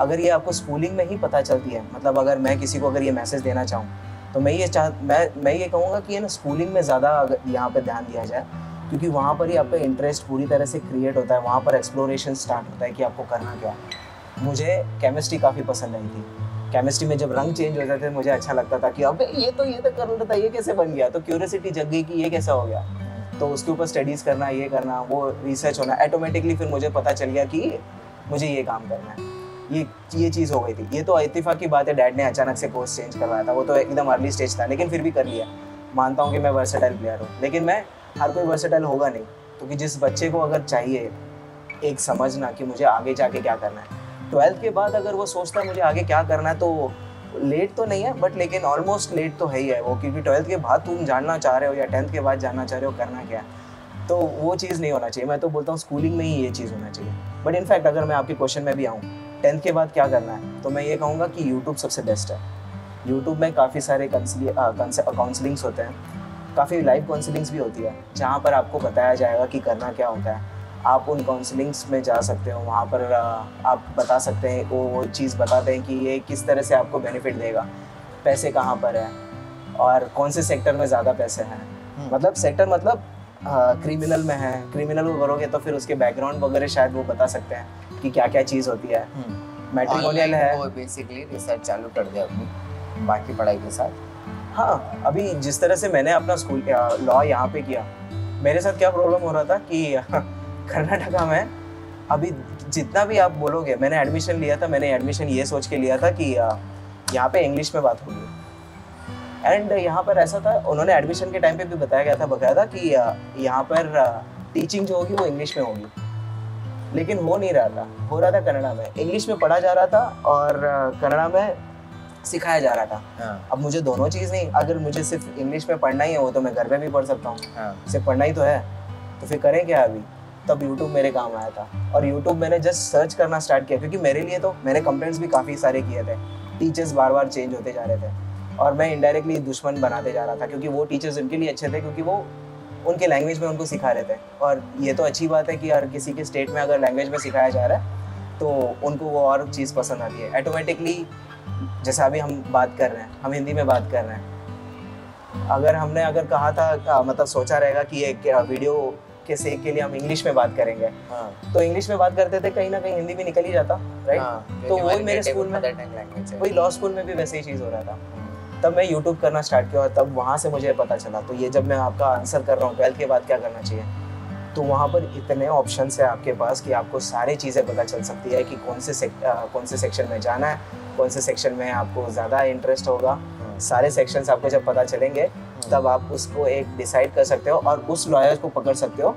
अगर ये आपको स्कूलिंग में ही पता चलती है, मतलब अगर मैं किसी को अगर ये मैसेज देना चाहूँ तो मैं ये चाह मैं मैं ये कहूँगा कि ये ना स्कूलिंग में ज़्यादा यहाँ पर ध्यान दिया जाए, क्योंकि वहाँ पर ही आपका इंटरेस्ट पूरी तरह से क्रिएट होता है, वहाँ पर एक्सप्लोरेशन स्टार्ट होता है कि आपको करना क्या है। मुझे केमिस्ट्री काफ़ी पसंद आई थी, केमिस्ट्री में जब रंग चेंज हो जाते थे मुझे अच्छा लगता था कि अब ये तो ये तो कर रहा था, ये कैसे बन गया, तो क्यूरियोसिटी जग गई कि ये कैसा हो गया, तो उसके ऊपर स्टडीज़ करना, ये करना, वो रिसर्च होना, ऑटोमेटिकली फिर मुझे पता चल गया कि मुझे ये काम करना है, ये ये चीज़ हो गई थी। ये तो इत्तेफाक की बात है, डैड ने अचानक से कोर्स चेंज करवाया था, वो तो एकदम अर्ली स्टेज था, लेकिन फिर भी कर लिया। मानता हूँ कि मैं वर्सेटाइल प्लेयर हूँ, लेकिन मैं हर कोई वर्सेटाइल होगा नहीं, क्योंकि जिस बच्चे को अगर चाहिए एक समझना कि मुझे आगे जाके क्या करना है, ट्वेल्थ के बाद अगर वो सोचता है मुझे आगे क्या करना है, तो लेट तो नहीं है बट लेकिन ऑलमोस्ट लेट तो है ही है वो, क्योंकि ट्वेल्थ के बाद तुम जानना चाह रहे हो या टेंथ के बाद जानना चाह रहे हो करना क्या है, तो वो चीज़ नहीं होना चाहिए। मैं तो बोलता हूँ स्कूलिंग में ही ये चीज़ होना चाहिए। बट इनफैक्ट अगर मैं आपके क्वेश्चन में भी आऊँ टेंथ के बाद क्या करना है, तो मैं ये कहूँगा कि यूट्यूब सबसे बेस्ट है। यूट्यूब में काफ़ी सारे काउंसलिंग्स होते हैं, काफ़ी लाइव काउंसलिंग्स भी होती है, जहाँ पर आपको बताया जाएगा कि करना क्या होता है। आप उन काउंसलिंग्स में जा सकते हो, वहाँ पर आप बता सकते हैं, वो चीज़ बताते हैं कि ये किस तरह से आपको बेनिफिट देगा, पैसे कहाँ पर है और कौन से सेक्टर में ज़्यादा पैसे हैं, मतलब सेक्टर मतलब क्रिमिनल में है, क्रिमिनल वो करोगे तो फिर उसके बैकग्राउंड वगैरह शायद वो बता सकते हैं कि क्या क्या चीज़ होती है। मैट्रिमोनियल है वो बेसिकली रिसर्च चालू कर दिया अपनी बाकी पढ़ाई के साथ। हाँ, अभी जिस तरह से मैंने अपना स्कूल लॉ यहाँ पे किया, मेरे साथ क्या प्रॉब्लम हो रहा था कि कर्नाटका में अभी जितना भी आप बोलोगे, मैंने एडमिशन लिया था, मैंने एडमिशन ये सोच के लिया था कि यहाँ पे इंग्लिश में बात होगी, एंड यहाँ पर ऐसा था, उन्होंने एडमिशन के टाइम पे भी बताया गया था बकायदा कि यहाँ पर टीचिंग जो होगी वो इंग्लिश में होगी, लेकिन हो नहीं रहा था, हो रहा था कन्नड़ा में, इंग्लिश में पढ़ा जा रहा था और कन्नड़ा में सिखाया जा रहा था। अब मुझे दोनों चीज़ नहीं, अगर मुझे सिर्फ इंग्लिश में पढ़ना ही है वो तो मैं घर में भी पढ़ सकता हूँ, सिर्फ पढ़ना ही तो है, तो फिर करें क्या अभी। तब यूट्यूब मेरे काम आया था और यूट्यूब मैंने जस्ट सर्च करना स्टार्ट किया, क्योंकि मेरे लिए तो मैंने कंप्लेंट्स भी काफ़ी सारे किए थे, टीचर्स बार बार चेंज होते जा रहे थे और मैं इनडायरेक्टली दुश्मन बनाते जा रहा था, क्योंकि वो टीचर्स उनके लिए अच्छे थे क्योंकि वो उनके लैंग्वेज में उनको सिखा रहे थे, और ये तो अच्छी बात है कि यार किसी के स्टेट में अगर लैंग्वेज में सिखाया जा रहा है तो उनको वो और चीज़ पसंद आती है ऑटोमेटिकली। जैसा अभी हम बात कर रहे हैं, हम हिंदी में बात कर रहे हैं, अगर हमने अगर कहा था मतलब सोचा रहेगा कि एक वीडियो कैसे के लिए हम इंग्लिश में बात करेंगे, हाँ। तो इंग्लिश में बात करते थे, कहीं ना कहीं हिंदी भी निकल ही जाता, राइट, हाँ। तो वही मेरे स्कूल में, वही लॉ स्कूल में भी वैसे ही चीज़ हो रहा था। तब मैं यूट्यूब करना स्टार्ट किया और तब वहाँ से मुझे पता चला। तो ये जब मैं आपका आंसर कर रहा हूँ ट्वेल्थ के बाद क्या करना चाहिए, तो वहाँ पर इतने ऑप्शन है आपके पास कि आपको सारी चीज़ें पता चल सकती है कि कौन से कौन से सेक्शन में जाना है, कौन से सेक्शन में आपको ज़्यादा इंटरेस्ट होगा। सारे सेक्शंस आपको जब पता चलेंगे तब आप उसको एक डिसाइड कर सकते हो और उस लॉयर को पकड़ सकते हो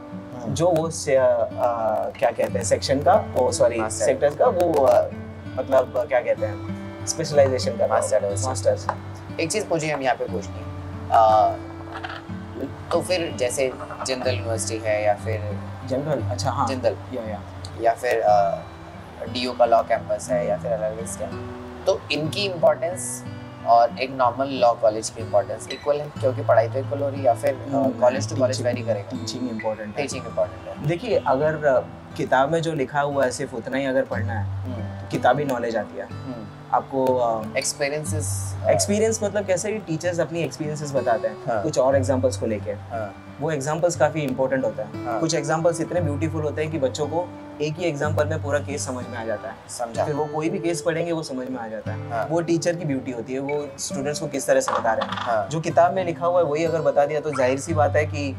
जो वो से, आ, आ, क्या कहते हैं सेक्शन का, वो सॉरी सेक्टर्स का वो आ, मतलब क्या कहते हैं स्पेशलाइजेशन का मास्टर्स मास्टर्स एक चीज़ पूछिए, हम यहाँ पे पूछनी है। तो फिर जैसे जिंदल यूनिवर्सिटी है या फिर जनरल अच्छा हाँ जिंदल या, या, या फिर डी यू का लॉ कैंपस है या फिर अलग, तो इनकी इम्पोर्टेंस और एक नॉर्मल लॉ कॉलेज की इम्पोर्टेंस इक्वल है, क्योंकि पढ़ाई तो इक्वल हो रही है या फिर कॉलेज टू कॉलेज वेरी करेगा। टीचिंग इम्पोर्टेंट है, टीचिंग इम्पोर्टेंट है। देखिए, अगर किताब में जो लिखा हुआ है सिर्फ उतना ही अगर पढ़ना है तो किताबी नॉलेज आती है। आपको एक्सपीरियंसेस एक्सपीरियंस मतलब कैसे भी टीचर्स अपनी एक्सपीरियंसेस बताते हैं, हाँ। कुछ और एग्जांपल्स को लेके, हाँ। वो एग्जांपल्स काफ़ी इंपॉर्टेंट होता है। हाँ। कुछ एग्जांपल्स इतने ब्यूटीफुल होते हैं कि बच्चों को एक ही एग्जांपल में पूरा केस समझ में आ जाता है, समझा। फिर वो कोई भी केस पढ़ेंगे वो समझ में आ जाता है। हाँ। वो टीचर की ब्यूटी होती है, वो स्टूडेंट्स को किस तरह से बता रहे हैं। हाँ। जो किताब में लिखा हुआ है वही अगर बता दिया तो जाहिर सी बात है कि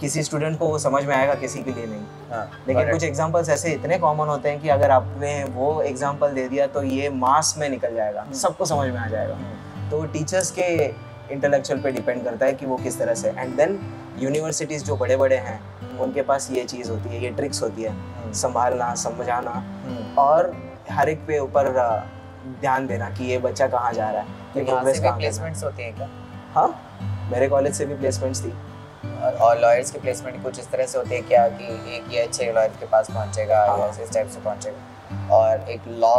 किसी स्टूडेंट को वो समझ में आएगा, किसी के लिए नहीं। हाँ, लेकिन कुछ एग्जांपल्स ऐसे इतने कॉमन होते हैं कि अगर आपने वो एग्जांपल दे दिया तो ये मास में निकल जाएगा, सबको समझ में आ जाएगा। तो टीचर्स के इंटेलेक्चुअल पे डिपेंड करता है कि वो किस तरह से। एंड देन यूनिवर्सिटीज़ जो बड़े बड़े हैं उनके पास ये चीज़ होती है, ये ट्रिक्स होती है, संभालना, समझाना और हर एक पे ऊपर ध्यान देना कि ये बच्चा कहाँ जा रहा है। प्लेसमेंट्स होती हैं क्या? हाँ, मेरे कॉलेज से भी प्लेसमेंट्स थी। और, और लॉयर्स के प्लेसमेंट कुछ इस तरह से होते हैं क्या कि एक ये अच्छे लॉयर के पास पहुंचेगा, हाँ। या इस टाइप से पहुंचेगा। और एक लॉ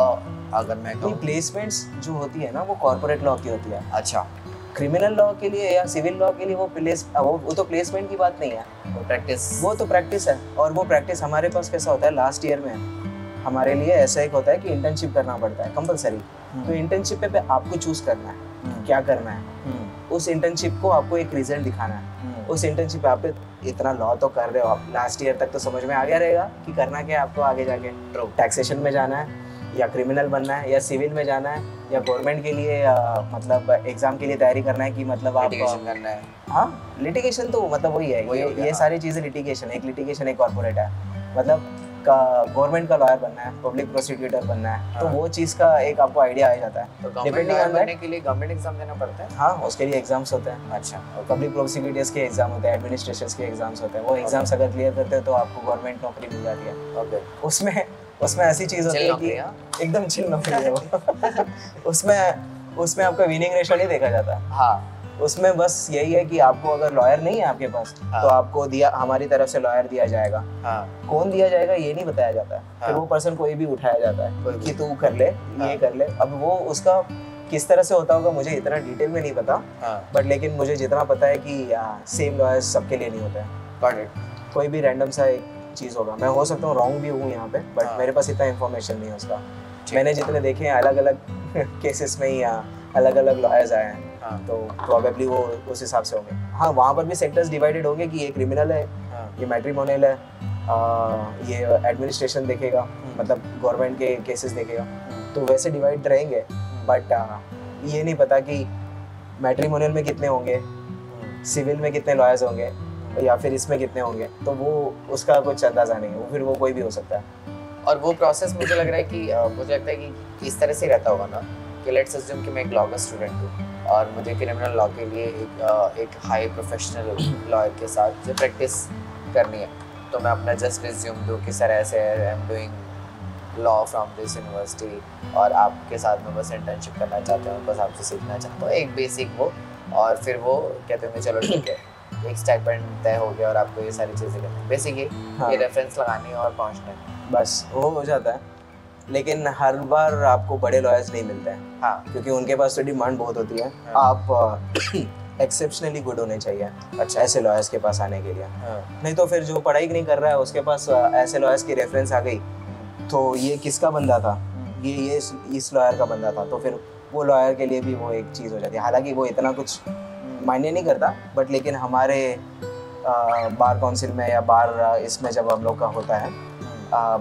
अगर मैं तो प्लेसमेंट्स जो होती है ना वो कॉर्पोरेट लॉ की होती है। अच्छा, क्रिमिनल लॉ के लिए या सिविल लॉ के लिए वो प्लेस वो, वो तो प्लेसमेंट की बात नहीं है, वो प्रैक्टिस वो तो प्रैक्टिस है। और वो प्रैक्टिस हमारे पास कैसा होता है, लास्ट ईयर में हमारे लिए ऐसा एक होता है कि इंटर्नशिप करना पड़ता है कंपलसरी। तो इंटर्नशिप पे आपको चूज करना है क्या करना है, उस इंटर्नशिप को आपको एक रिजल्ट दिखाना है। उस इंटर्नशिप आप इतना लॉ तो कर रहे हो, आप लास्ट ईयर तक तो समझ में आ गया रहेगा कि करना क्या है आपको आगे जाके। टैक्सेशन में जाना है या क्रिमिनल बनना है या सिविल में जाना है या गवर्नमेंट के लिए आ, मतलब एग्जाम के लिए तैयारी करना है कि मतलब आप लिटिगेशन करना है। हाँ, लिटिगेशन तो मतलब वही है, वही ये, ये सारी चीज़ें लिटिगेशन, एक लिटिगेशन एक कॉर्पोरेट है। मतलब गवर्नमेंट का लॉयर बनना है, पब्लिक प्रोसिक्यूटर बनना है। हाँ। तो वो चीज़ का एक आपको आइडिया आ जाता है। तो गवर्नमेंट लॉयर बनने के लिए गवर्नमेंट एग्जाम देना पड़ता है। हाँ, उसके लिए एग्जाम्स होते हैं। अच्छा, पब्लिक प्रोसिक्यूटर्स के एग्जाम होते हैं, एडमिनिस्ट्रेशन के एग्जाम्स होते हैं। वो एग्जाम्स अगर क्लियर करते हो तो आपको गवर्नमेंट नौकरी मिल जाती है। ओके, उसमें उसमें ऐसी चीज़ होती है कि एकदम चिल नौकरी है वो। उसमें उसमें आपका विनिंग रेशो नहीं देखा जाता। हाँ, उसमें बस यही है कि आपको अगर लॉयर नहीं है आपके पास, हाँ। तो आपको दिया हमारी तरफ से लॉयर दिया जाएगा। हाँ। कौन दिया जाएगा ये नहीं बताया जाता है। हाँ। फिर वो पर्सन कोई भी उठाया जाता है कि तू कर ले, हाँ। ये कर ले। अब वो उसका किस तरह से होता होगा मुझे इतना डिटेल में नहीं पता, हाँ। बट लेकिन मुझे जितना पता है कि सेम लॉयर सबके लिए नहीं होता है, कोई भी रैंडम सा एक चीज़ होगा। मैं हो सकता हूँ रॉन्ग भी हूँ यहाँ पे, बट मेरे पास इतना इन्फॉर्मेशन नहीं है उसका। मैंने जितने देखे हैं अलग अलग केसेस में ही अलग अलग लॉयर्स आए हैं, हाँ। तो प्रोबेबली वो उस हिसाब से होंगे। हाँ, वहाँ पर भी सेक्टर्स डिवाइडेड होंगे कि ये क्रिमिनल है, हाँ। ये मैट्रिमोनियल है, आ, ये एडमिनिस्ट्रेशन देखेगा, मतलब गवर्नमेंट के केसेस देखेगा। तो वैसे डिवाइड रहेंगे, बट ये नहीं पता कि मैट्रिमोनियल में कितने होंगे, सिविल में कितने लॉयर्स होंगे या फिर इसमें कितने होंगे। तो वो उसका कुछ अंदाज़ा नहीं है, फिर वो कोई भी हो सकता है। और वो प्रोसेस मुझे लग रहा है कि मुझे लगता है कि इस तरह से रहता होगा ना कि लेट्स अज्यूम कि मैं एक लॉ का स्टूडेंट हूँ और मुझे क्रिमिनल लॉ के लिए एक एक हाई प्रोफेशनल लॉयर के साथ जो प्रैक्टिस करनी है, तो मैं अपना जस्ट रिज्यूम दूँ कि सर ऐसे I am doing law from this university और आपके साथ मैं बस इंटर्नशिप करना चाहता हूँ, बस आपसे सीखना चाहता हूँ, एक बेसिक वो। और फिर वो कहते होंगे चलो ठीक है, एक स्टाइपेंड तय हो गया और आपको ये सारी चीज़ें करनी है, बेसिक ये रेफरेंस लगानी है और पहुँचना है, बस वो हो जाता है। लेकिन हर बार आपको बड़े लॉयर्स नहीं मिलते हैं, हाँ। क्योंकि उनके पास तो डिमांड बहुत होती है, हाँ। आप एक्सेप्शनली गुड होने चाहिए, अच्छा, ऐसे लॉयर्स के पास आने के लिए, हाँ। नहीं तो फिर जो पढ़ाई नहीं कर रहा है उसके पास ऐसे लॉयर्स की रेफरेंस आ गई तो ये किसका बंदा था, ये ये इस लॉयर का बंदा था, तो फिर वो लॉयर के लिए भी वो एक चीज़ हो जाती है। हालांकि वो इतना कुछ मायने नहीं करता, बट लेकिन हमारे आ, बार काउंसिल में या बार इसमें जब हम लोग का होता है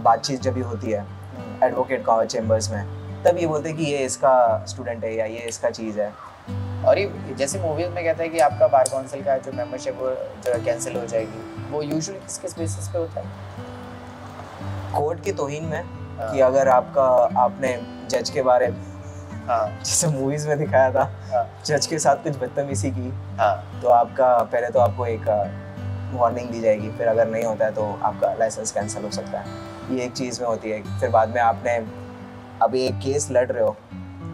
बातचीत जब भी होती है एडवोकेट का चेंबर्स में, तब ये बोलते हैं कि ये इसका स्टूडेंट है या ये इसका चीज़ है। और ये जैसे मूवीज़ में कहता है कि आपका बार काउंसिल का जो मेंबरशिप वो जो कैंसिल हो जाएगी, वो यूजुअली किस किस बेसिस पे होता है? कोर्ट की तोहीन में, हाँ। कि अगर आपका आपने जज के बारे में, हाँ। जैसे मूवीज़ में दिखाया था, हाँ। जज के साथ कुछ बदतमीजी की, हाँ। तो आपका पहले तो आपको एक वार्निंग दी जाएगी, फिर अगर नहीं होता है तो आपका लाइसेंस कैंसिल हो सकता है। ये एक चीज़ में होती है। फिर बाद में आपने अभी एक केस लड़ रहे हो,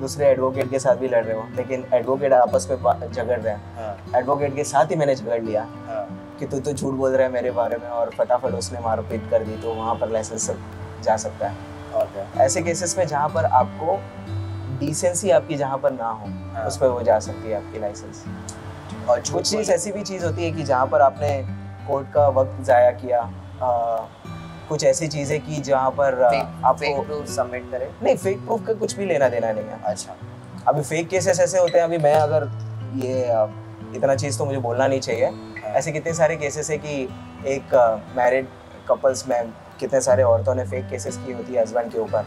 दूसरे एडवोकेट के साथ भी लड़ रहे हो, लेकिन एडवोकेट आपस में झगड़ रहे हैं, एडवोकेट के साथ ही मैंने झगड़ लिया, हाँ। कि तू तो झूठ बोल रहा है मेरे बारे में, और फटाफट उसने मारपीट कर दी, तो वहाँ पर लाइसेंस जा सकता है। और ऐसे केसेस में जहाँ पर आपको डिसेंसी आपकी जहाँ पर ना हो उस पर वो जा सकती है आपकी लाइसेंस। और कुछ चीज़ ऐसी भी चीज़ होती है कि जहाँ पर आपने कोर्ट का वक्त ज़ाया किया, आ, कुछ ऐसी चीज़ें कि जहाँ पर आपको सबमिट करें, नहीं फेक प्रूफ का कुछ भी लेना देना नहीं है। अच्छा, अभी फेक केसेस ऐसे होते हैं, अभी मैं अगर ये इतना चीज़ तो मुझे बोलना नहीं चाहिए, ऐसे कितने सारे केसेस है कि एक मैरिड कपल्स में कितने सारे औरतों ने फेक केसेस की होती है हस्बैंड के ऊपर,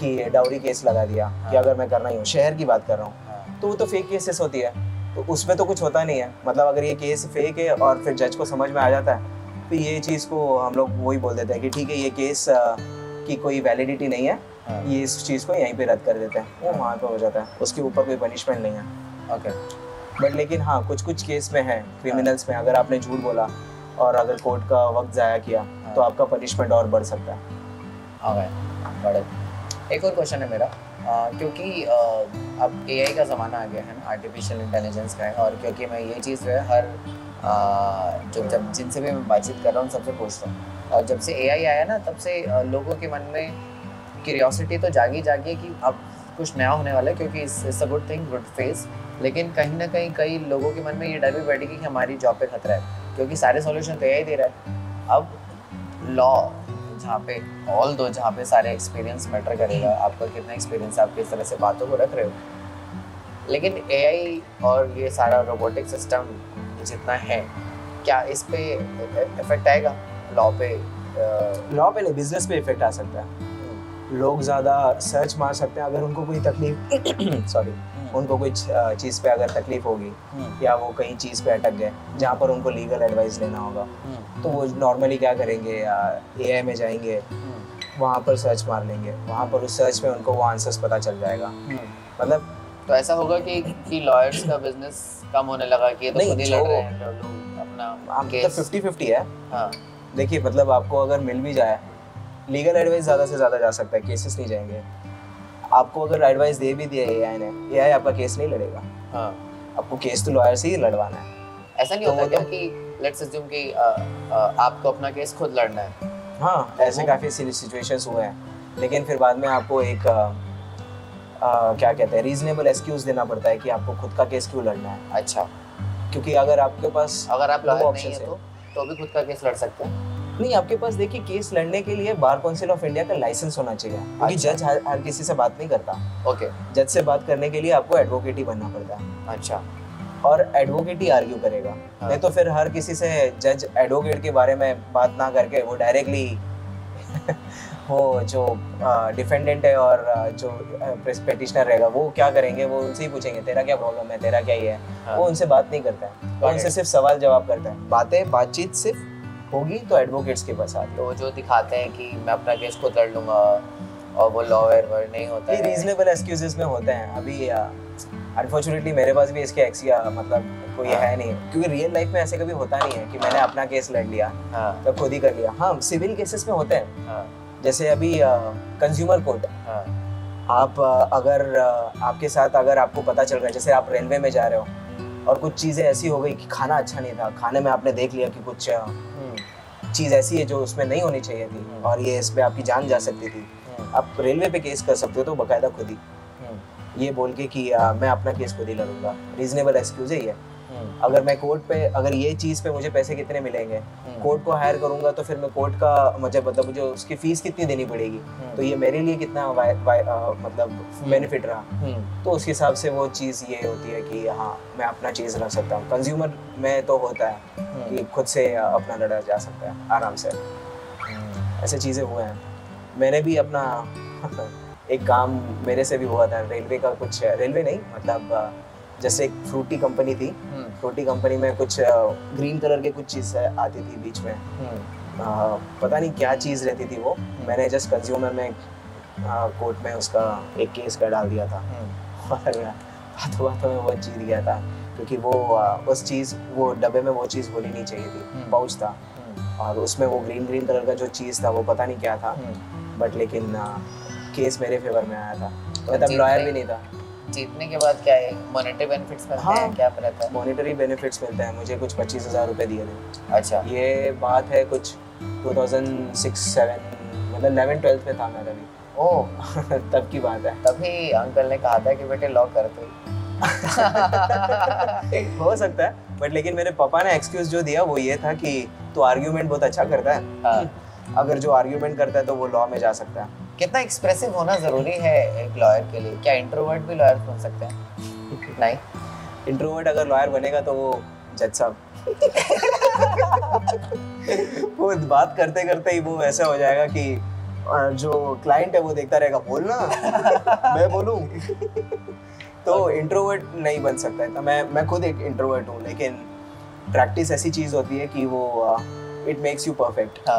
कि डाउरी केस लगा दिया कि अगर मैं करना ही हूँ, शहर की बात कर रहा हूँ, तो वो तो फेक केसेस होती है, तो उसमें तो कुछ होता नहीं है। मतलब अगर ये केस फेक है और फिर जज को समझ में आ जाता है तो ये चीज़ को हम लोग वही बोल देते हैं कि ठीक है ये केस की कोई वैलिडिटी नहीं है, ये इस चीज़ को यहीं पे रद्द कर देते हैं, वो वहाँ पर हो जाता है, उसके ऊपर कोई पनिशमेंट नहीं है। ओके, बट लेकिन हाँ कुछ कुछ केस में है क्रिमिनल्स में, अगर आपने झूठ बोला और अगर कोर्ट का वक्त ज़ाया किया तो आपका पनिशमेंट और बढ़ सकता है। बढ़े। एक और क्वेश्चन है मेरा, आ, क्योंकि आ, अब एआई का ज़माना आ गया है ना, आर्टिफिशियल इंटेलिजेंस का है, और क्योंकि मैं ये चीज़ जो है हर आ, जो जब जिनसे भी मैं बातचीत कर रहा हूँ सबसे पूछता हूँ, और जब से एआई आया ना तब से लोगों के मन में क्यूरियोसिटी तो जागी जागी कि अब कुछ नया होने वाला है, क्योंकि it's a good thing, good phase, लेकिन कहीं ना कहीं कई लोगों के मन में ये डर भी बैठेगी कि हमारी जॉब पे खतरा है, क्योंकि सारे सॉल्यूशन तो एआई दे रहा है। अब लॉ जहाँ पे ऑल दो जहाँ पे सारे एक्सपीरियंस मैटर करेगा, आपका कितना एक्सपीरियंस है, आप किस तरह से बातों को रख रहे हो, लेकिन एआई और ये सारा रोबोटिक सिस्टम जितना है, क्या इस पे इफेक्ट आएगा लॉ पे? लॉ पे नहीं, बिजनेस पे इफेक्ट आ सकता है। लोग ज़्यादा सर्च मार सकते हैं, अगर उनको कोई तकलीफ सॉरी उनको कोई चीज़ पे अगर तकलीफ होगी या वो कहीं चीज़ पे अटक गए जहाँ पर उनको लीगल एडवाइस लेना होगा, तो वो नॉर्मली क्या करेंगे, एआई में जाएंगे, वहाँ पर सर्च मार लेंगे, वहाँ पर उस सर्च में उनको वो आंसर्स पता चल जाएगा। मतलब तो ऐसा होगा कि कि लॉयर्स का बिजनेस कम होने लगा कि ये तो खुद ही लड़ रहे हैं लोग अपना केस, फिफ्टी फिफ्टी है। हाँ देखिए, मतलब आपको अगर मिल भी जाए लीगल एडवाइस ज़्यादा से ज़्यादा जा सकता है, केसेस नहीं जाएंगे। आपको अगर एडवाइस दे भी दिया एआई ने, एआई आपका केस नहीं लड़ेगा। हाँ, आपको केस तो लॉयर से ही लड़वाना है। ऐसा नहीं तो होता क्या कि लेट्स अस्सुम कि आपको अपना केस खुद लड़ना है? हाँ, ऐसे काफ़ी सिचुएशंस हुए हैं, लेकिन फिर बाद में आपको एक आ, आ, क्या कहते हैं रीजनेबल एक्सक्यूज़ देना पड़ता है कि आपको खुद का केस क्यों लड़ना है। अच्छा, क्योंकि अगर आपके पास अगर आप लॉयर नहीं है तो भी खुद का केस लड़ सकते हैं। नहीं, आपके पास देखिए केस लड़ने के लिए बार काउंसिल ऑफ इंडिया का लाइसेंस होना चाहिए, क्योंकि जज हर, हर किसी से बात नहीं करता। ओके, जज से बात करने के लिए आपको एडवोकेट ही बनना पड़ता है। अच्छा, और एडवोकेट ही आर्ग्यू करेगा। हाँ। नहीं तो फिर हर किसी से जज एडवोकेट के बारे में बात ना करके वो डायरेक्टली वो जो डिफेंडेंट है और जो पेटिशनर रहेगा वो क्या करेंगे, वो उनसे ही पूछेंगे तेरा क्या प्रॉब्लम है, तेरा क्या ये है। हाँ। वो उनसे बात नहीं करता है, वो उनसे सिर्फ सवाल जवाब करता है। बातें बातचीत सिर्फ होगी तो एडवोकेट्स के पास आती है। तो जो दिखाते हैं कि मैं अपना केस खुद लड़ लूँगा और वो लॉयर वर नहीं होता है, रीजनेबल एक्सक्यूजेस में होते हैं। अभी अनफॉर्चुनेटली मेरे पास भी इसके एक्सिया मतलब कोई है नहीं, क्योंकि रियल लाइफ में ऐसे कभी होता नहीं है कि मैंने अपना केस लड़ लिया तो खुद ही कर लिया। हाँ, सिविल केसेस में होते हैं, जैसे अभी कंज्यूमर कोर्ट, आप अगर आपके साथ अगर आपको पता चल रहा है, जैसे आप रेलवे में जा रहे हो और कुछ चीज़ें ऐसी हो गई कि खाना अच्छा नहीं था, खाने में आपने देख लिया कि कुछ चीज़ ऐसी है जो उसमें नहीं होनी चाहिए थी और ये इसमें आपकी जान जा सकती थी, आप रेलवे पे केस कर सकते हो, तो बकायदा खुद ही ये बोल के कि आ, मैं अपना केस खुद ही लड़ूंगा। रीजनेबल एक्सक्यूज है ये। अगर मैं कोर्ट पे अगर ये चीज़ पे मुझे पैसे कितने मिलेंगे, कोर्ट को हायर करूंगा तो फिर मैं कोर्ट का मुझे मतलब मुझे उसकी फीस कितनी देनी पड़ेगी, तो ये मेरे लिए कितना वाय, वाय, आ, मतलब बेनिफिट रहा, तो उस हिसाब से वो चीज़ ये होती है कि हाँ मैं अपना चीज़ लड़ सकता हूँ। कंज्यूमर में तो होता है कि खुद से अपना लड़ा जा सकता है आराम से, ऐसे चीज़ें हुए हैं। मैंने भी अपना एक काम मेरे से भी हुआ था, रेलवे का कुछ रेलवे नहीं मतलब जैसे एक फ्रूटी कंपनी थी, फ्रूटी कंपनी में कुछ ग्रीन कलर के कुछ चीज़ आती थी बीच में, आ, पता नहीं क्या चीज़ रहती थी वो, मैंने जस्ट कंज्यूमर में आ, कोर्ट में उसका एक केस का डाल दिया था और बातों बातों में वो जीत गया था, क्योंकि वो आ, उस चीज़ वो डब्बे में वो चीज़ होनी नहीं चाहिए थी, पाउच था और उसमें वो ग्रीन ग्रीन कलर का जो चीज़ था वो पता नहीं क्या था, बट लेकिन आ, केस मेरे फेवर में आया था। मैं तब लॉयर भी नहीं था। जीतने के बाद क्या है, मॉनेटरी बेनिफिट्स मिलते हाँ, हैं क्या रहता है? मॉनेटरी बेनिफिट्स मिलते हैं, मुझे कुछ पच्चीस हज़ार रुपये दिए थे। अच्छा, ये बात है कुछ टू थाउजेंड सिक्स सेवन मतलब इलेवन ट्वेल्थ में था मैं तभी। ओह तब की बात है, तभी अंकल ने कहा था कि बेटे लॉ कर दो। हो सकता है, बट लेकिन मेरे पापा ने एक्सक्यूज जो दिया वो ये था कि तो आर्ग्यूमेंट बहुत अच्छा करता है, अगर जो आर्ग्यूमेंट करता है तो वो लॉ में जा सकता है। कितना एक्सप्रेसिव होना जरूरी है एक लॉयर के लिए? क्या इंट्रोवर्ट भी लॉयर बन सकते हैं? नहीं, इंट्रोवर्ट अगर लॉयर बनेगा तो वो जज साहब वो बात करते करते ही वो ऐसा हो जाएगा कि जो क्लाइंट है वो देखता रहेगा, बोलना मैं बोलूं तो इंट्रोवर्ट नहीं बन सकता है। मैं मैं खुद एक इंट्रोवर्ट हूँ, लेकिन प्रैक्टिस ऐसी चीज़ होती है कि वो इट मेक्स यू परफेक्ट।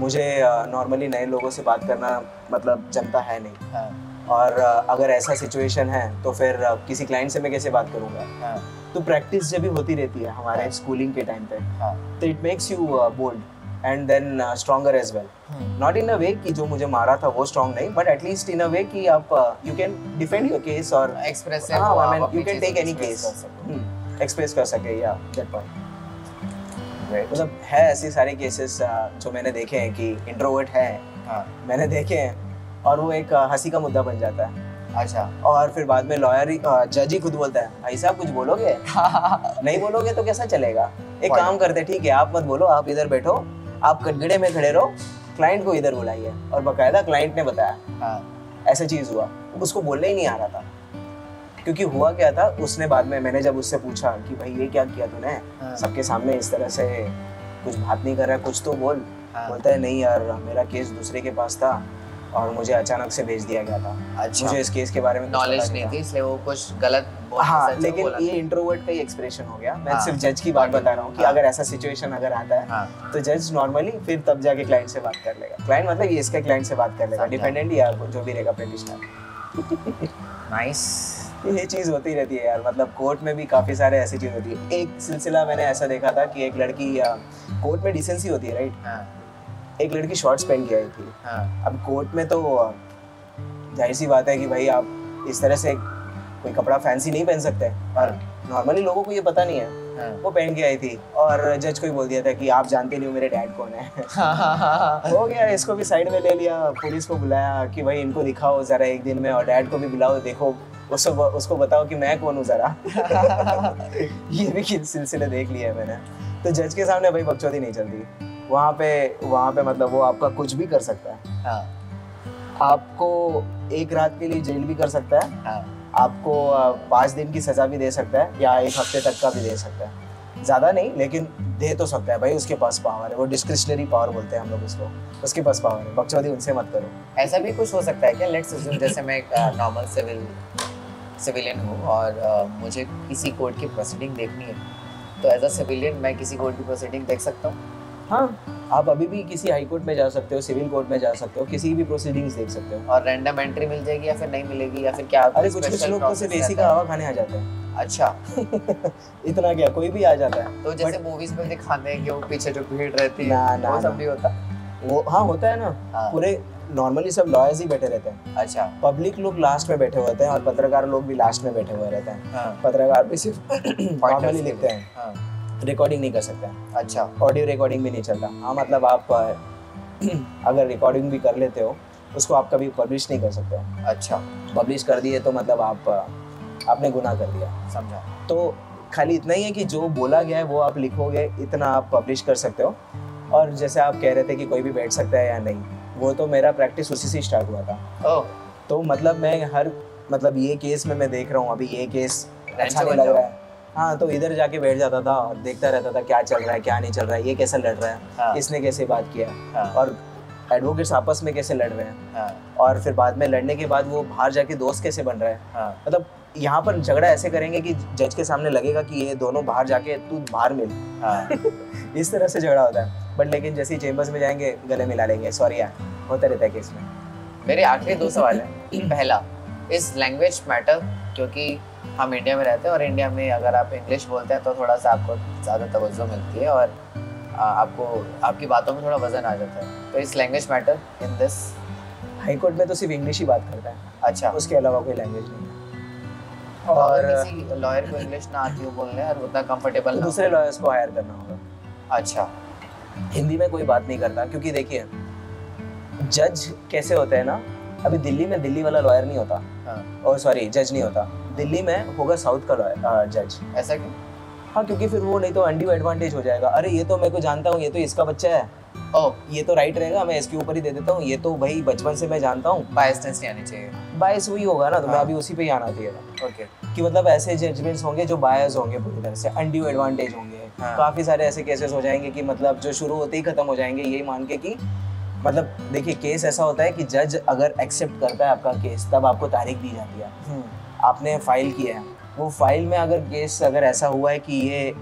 मुझे नॉर्मली नए लोगों से बात करना मतलब जमता है नहीं। हाँ. और अगर ऐसा सिचुएशन है तो फिर किसी क्लाइंट से मैं कैसे बात करूँगा? हाँ. तो प्रैक्टिस जब भी होती रहती है हमारे हाँ. स्कूलिंग के टाइम पे, हाँ. तो it makes you bold and then stronger as well. Not in a way कि जो मुझे मारा था वो स्ट्रॉन्ग नहीं, but at least in a way कि आप you can defend your case और express, you can take any case, express कर सके या दैट पॉइंट। मतलब है ऐसे सारे केसेस जो मैंने देखे हैं कि इंट्रोवर्ट है, हाँ. मैंने देखे हैं और वो एक हंसी का मुद्दा बन जाता है। अच्छा, और फिर बाद में लॉयर ही जज ही खुद बोलता है, भाई साहब कुछ बोलोगे? नहीं बोलोगे तो कैसा चलेगा? एक काम करते, ठीक है आप मत बोलो, आप इधर बैठो, आप कटघरे में खड़े रहो, क्लाइंट को इधर बुलाइए। और बकायदा क्लाइंट ने बताया, हाँ. ऐसा चीज़ हुआ, उसको बोलने ही नहीं आ रहा था, क्योंकि हुआ क्या था उसने बाद में, मैंने जब उससे पूछा कि भाई ये क्या किया तूने, हाँ. सबके सामने इस तरह से कुछ बात नहीं कर रहा है, कुछ तो बोल। हाँ. बोलता है नहीं यार, मेरा केस दूसरे के पास था और मुझे अचानक से भेज दिया गया था। अच्छा. मुझे इस केस के बारे में नॉलेज नहीं थी, इसलिए वो कुछ गलत बोल, हाँ, लेकिन बोला ये इंट्रोवर्ट का ही एक्सप्रेशन हो गया। मैं हाँ, सिर्फ जज की बात बता रहा हूँ कि हाँ, अगर ऐसा सिचुएशन अगर आता है हाँ, तो जज नॉर्मली फिर तब जाके क्लाइंट से बात कर लेगा। क्लाइंट मतलब ये इसका क्लाइंट से बात कर लेगा, डिपेंडेंट या जो भी रहेगा पेटिशनर। नाइस, ये चीज़ होती रहती है यार, मतलब कोर्ट में भी काफ़ी सारे ऐसी चीज़ होती है। एक सिलसिला मैंने ऐसा देखा था कि एक लड़की, कोर्ट में डिसेंसी होती है राइट, एक लड़की शॉर्ट्स पहन के आई थी। हाँ. अब कोर्ट में तो जाहिर सी बात है कि भाई आप इस तरह से कोई कपड़ा फैंसी नहीं पहन सकते, और नॉर्मली लोगों को ये पता नहीं है। हाँ. वो पहन के आई थी और जज को ही बोल दिया था कि आप जानते नहीं हो मेरे डैड कौन है। हाँ, हाँ, हाँ. हो गया, इसको भी साइड में ले लिया, पुलिस को बुलाया कि भाई इनको दिखाओ ज़रा एक दिन में, और डैड को भी बुलाओ, देखो उसको उसको बताओ कि मैं कौन हूँ ज़रा। ये भी सिलसिले देख लिया मैंने। तो जज के सामने भाई बकचोदी नहीं चलती वहाँ पे, वहाँ पे मतलब वो आपका कुछ भी कर सकता है। हाँ. आपको एक रात के लिए जेल भी कर सकता है, हाँ. आपको पाँच दिन की सज़ा भी दे सकता है या एक हफ्ते तक का भी दे सकता है, ज़्यादा नहीं लेकिन दे तो सकता है भाई, उसके पास पावर है। वो डिस्क्रिशनरी पावर बोलते हैं हम लोग उसको, उसके पास पावर है, बकचौदी उनसे मत करो। ऐसा भी कुछ हो सकता है क्या? लेट्स अज्यूम जैसे मैं एक नॉर्मल सिविल सिविलियन हूँ और uh, मुझे किसी कोर्ट की प्रोसीडिंग देखनी है, तो एज अ सिविलियन मैं किसी कोर्ट की प्रोसीडिंग देख सकता हूँ? हाँ, आप अभी भी किसी हाई कोर्ट में जा सकते हो, सिविल कोर्ट में जा सकते हो, किसी भी प्रोसीडिंग्स देख सकते हो। और रैंडम एंट्री मिल जाएगी या फिर नहीं मिलेगी या फिर क्या? अरे कुछ कुछ लोग तो सिर्फ एसी का हवा खाने आ जाते हैं। अच्छा इतना क्या, कोई भी आ जाता है। तो जैसे मूवीज में दिखाते हैं कि वो पीछे जो भीड़ रहती है, वो सब भी होता वो? हाँ होता है ना, पूरे नॉर्मली सब लॉयर्स ही बैठे रहते हैं। अच्छा, पब्लिक लोग लास्ट में बैठे होते हैं और पत्रकार लोग भी लास्ट में बैठे हुए रहते हैं। पत्रकार भी सिर्फ नॉर्मली लिखते हैं, रिकॉर्डिंग नहीं कर सकता। अच्छा, ऑडियो रिकॉर्डिंग भी नहीं चलता। हाँ मतलब आप अगर रिकॉर्डिंग भी कर लेते हो उसको आप कभी पब्लिश नहीं कर सकते हो। अच्छा, पब्लिश कर दिए तो मतलब आप आपने गुनाह कर दिया। समझा। तो खाली इतना ही है कि जो बोला गया है वो आप लिखोगे, इतना आप पब्लिश कर सकते हो। और जैसे आप कह रहे थे कि कोई भी बैठ सकता है या नहीं, वो तो मेरा प्रैक्टिस उसी से स्टार्ट हुआ था। ओह, तो मतलब मैं हर मतलब ये केस में मैं देख रहा हूँ अभी ये केस अच्छा नहीं लग रहा है, हाँ तो इधर जाके बैठ जाता था और देखता रहता था क्या चल रहा है क्या नहीं चल रहा है, ये कैसा लड़ रहा है, हाँ. इसने कैसे बात किया, हाँ. और एडवोकेट्स आपस में कैसे लड़ रहे हैं, हाँ. और फिर बाद में लड़ने के बाद वो बाहर जाके दोस्त कैसे बन रहे हैं, हाँ. मतलब यहाँ पर झगड़ा ऐसे करेंगे कि जज के सामने लगेगा कि ये दोनों बाहर जाके तू बाहर मिल, हाँ. इस तरह से झगड़ा होता है। बट लेकिन जैसे ही चेम्बर्स में जाएंगे गले मिला लेंगे, सॉरी यार, होता रहता है केस में। मेरे आखिरी दो सवाल हैं। पहला, इस लैंग्वेज मैटर, क्योंकि हम इंडिया में रहते हैं और इंडिया में अगर आप इंग्लिश बोलते हैं तो थोड़ा सा आपको ज़्यादा तवज्जो मिलती है और आपको आपकी बातों में थोड़ा वज़न आ जाता है, तो इस language matter in this? High court में तो सिर्फ इंग्लिश ही बात करता है। अच्छा, उसके अलावा कोई लैंग्वेज नहीं। और किसी लॉयर को इंग्लिश ना आती हो बोलने और उतना कम्फर्टेबल तो दूसरे लॉयर्स को हायर करना होगा। अच्छा, हिंदी में कोई बात नहीं करता, क्योंकि देखिए जज कैसे होते हैं ना, अभी दिल्ली में दिल्ली वाला लॉयर नहीं होता, और सॉरी जज नहीं होता, दिल्ली में होगा साउथ का लॉयर जज। ऐसा क्यों? हाँ क्योंकि फिर वो नहीं तो अनड्यू एडवांटेज हो जाएगा। अरे ये तो मेरे को जानता हूँ, ये तो इसका बच्चा है, ओ ये तो राइट रहेगा, मैं इसके ऊपर ही दे देता हूँ, ये तो भाई बचपन से मैं जानता हूँ। बायस नहीं आनी चाहिए, बायस वही होगा ना, तो मैं अभी उसी पे ही आना चाहिए था। ओके, कि मतलब ऐसे जजमेंट्स होंगे जो बायस होंगे पूरी तरह से, अनड्यू एडवांटेज होंगे, काफ़ी सारे ऐसे केसेस हो जाएंगे कि मतलब जो शुरू होते ही खत्म हो जाएंगे, यही मान के कि मतलब देखिए केस ऐसा होता है कि जज अगर एक्सेप्ट करता है आपका केस तब आपको तारीख दी जाती है, आपने फाइल किया है, वो फाइल में अगर केस अगर ऐसा हुआ है कि ये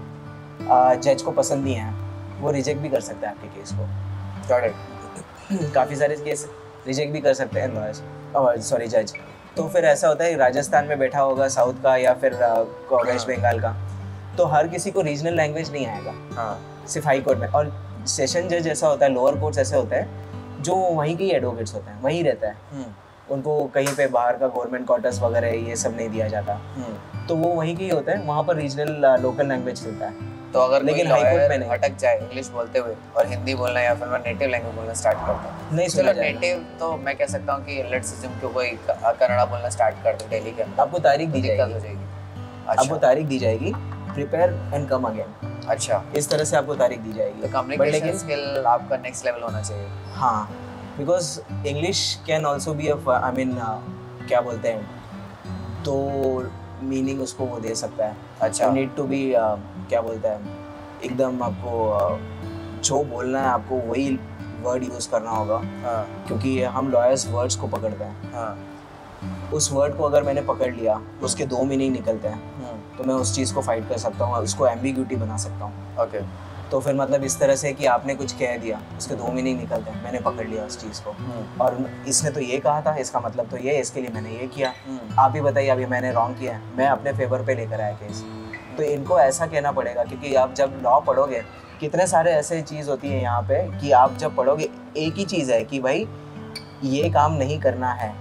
जज को पसंद नहीं है, वो रिजेक्ट भी कर सकता है आपके केस को। काफ़ी सारे केस रिजेक्ट भी कर सकते हैं सॉरी जज। तो फिर ऐसा होता है राजस्थान में बैठा होगा साउथ का या फिर वेस्ट बंगाल का, तो हर किसी को रीजनल लैंग्वेज नहीं आएगा। हाँ, सिर्फ हाई कोर्ट में। और सेशन जज ऐसा होता है, लोअर कोर्ट्स ऐसे होते हैं जो वहीं के ही एडवोकेट्स होते हैं, वहीं रहता है, उनको कहीं पे बाहर का गवर्नमेंट क्वार्टर्स वगैरह ये सब नहीं दिया जाता, तो वो वहीं के ही होता है, वहाँ पर रीजनल लोकल लैंग्वेज चलता है। तो अगर लेकिन हाई कोर्ट में अटक जाए इंग्लिश बोलते हुए और हिंदी बोलना या फिर नेटिव लैंग्वेज बोलना स्टार्ट करता है, नहीं चलो नेटिव तो मैं कह सकता हूँ कि लेट्स अज्यूम कि कोई कन्नड़ा बोलना स्टार्ट कर दो डेली के अंदर, आपको तारीख दी जाएगी, आपको तारीख दी जाएगी प्रिपेयर एंड कम अगेन। अच्छा, इस तरह से आपको तारीख दी जाएगी। तो कम्युनिकेशन स्किल आपका नेक्स्ट लेवल होना चाहिए। हाँ, because English can also be I mean क्या बोलते हैं तो मीनिंग उसको वो दे सकता है। अच्छा, नीड टू बी क्या बोलता है, एकदम आपको uh, जो बोलना है आपको वही वर्ड यूज़ करना होगा। हाँ, क्योंकि हम लॉयर्स वर्ड्स को पकड़ते हैं। हाँ, उस वर्ड को अगर मैंने पकड़ लिया उसके दो मीनिंग निकलते हैं तो मैं उस चीज़ को फाइट कर सकता हूँ और उसको एम्बिग्यूटी बना सकता हूँ। ओके, तो फिर मतलब इस तरह से कि आपने कुछ कह दिया, उसके दो मीनिंग निकलते हैं, मैंने पकड़ लिया उस चीज़ को और इसने तो ये कहा था, इसका मतलब तो ये, इसके लिए मैंने ये किया, आप ही बताइए अभी मैंने रॉन्ग किया है, मैं अपने फेवर पे लेकर आया केस। तो इनको ऐसा कहना पड़ेगा क्योंकि आप जब लॉ पढ़ोगे कितने सारे ऐसे चीज़ होती है यहाँ पे कि आप जब पढ़ोगे एक ही चीज़ है कि भाई ये काम नहीं करना है,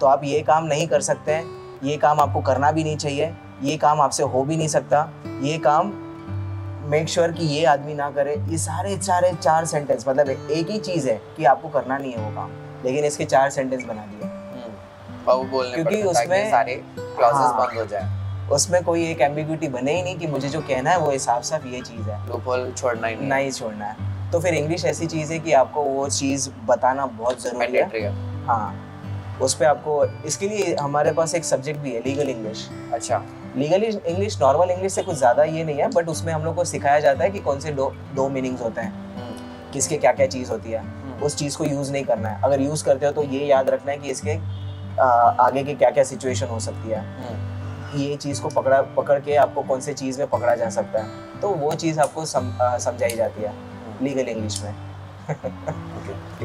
तो आप ये काम नहीं कर सकते, ये काम आपको करना भी नहीं चाहिए, ये काम आपसे हो भी नहीं सकता, ये काम मेक श्योर sure कि ये आदमी ना करे, ये सारे सारे चार सेंटेंस मतलब एक ही चीज़ है कि आपको करना नहीं है वो काम, लेकिन इसके चार सेंटेंस बना दिए क्योंकि उसमें सारे क्लॉजेस बंद हो जाए, उसमें कोई एक एम्बिग्यूटी बने ही नहीं कि मुझे जो कहना है वो साफ साफ ये चीज़ है, लूपहोल छोड़ना ही नहीं छोड़ना है। तो फिर इंग्लिश ऐसी चीज़ है कि आपको वो चीज़ बताना बहुत ज़रूरी है। हाँ, उस पर आपको इसके लिए हमारे पास एक सब्जेक्ट भी है लीगल इंग्लिश। अच्छा, लीगल इंग्लिश नॉर्मल इंग्लिश से कुछ ज़्यादा ये नहीं है, बट उसमें हम लोग को सिखाया जाता है कि कौन से दो दो मीनिंग्स होते हैं, किसके क्या क्या चीज़ होती है, उस चीज़ को यूज़ नहीं करना है, अगर यूज़ करते हो तो ये याद रखना है कि इसके आ, आगे की क्या क्या सिचुएशन हो सकती है, ये चीज़ को पकड़ा पकड़ के आपको कौन से चीज़ में पकड़ा जा सकता है, तो वो चीज़ आपको सम, समझाई जाती है लीगल इंग्लिश में।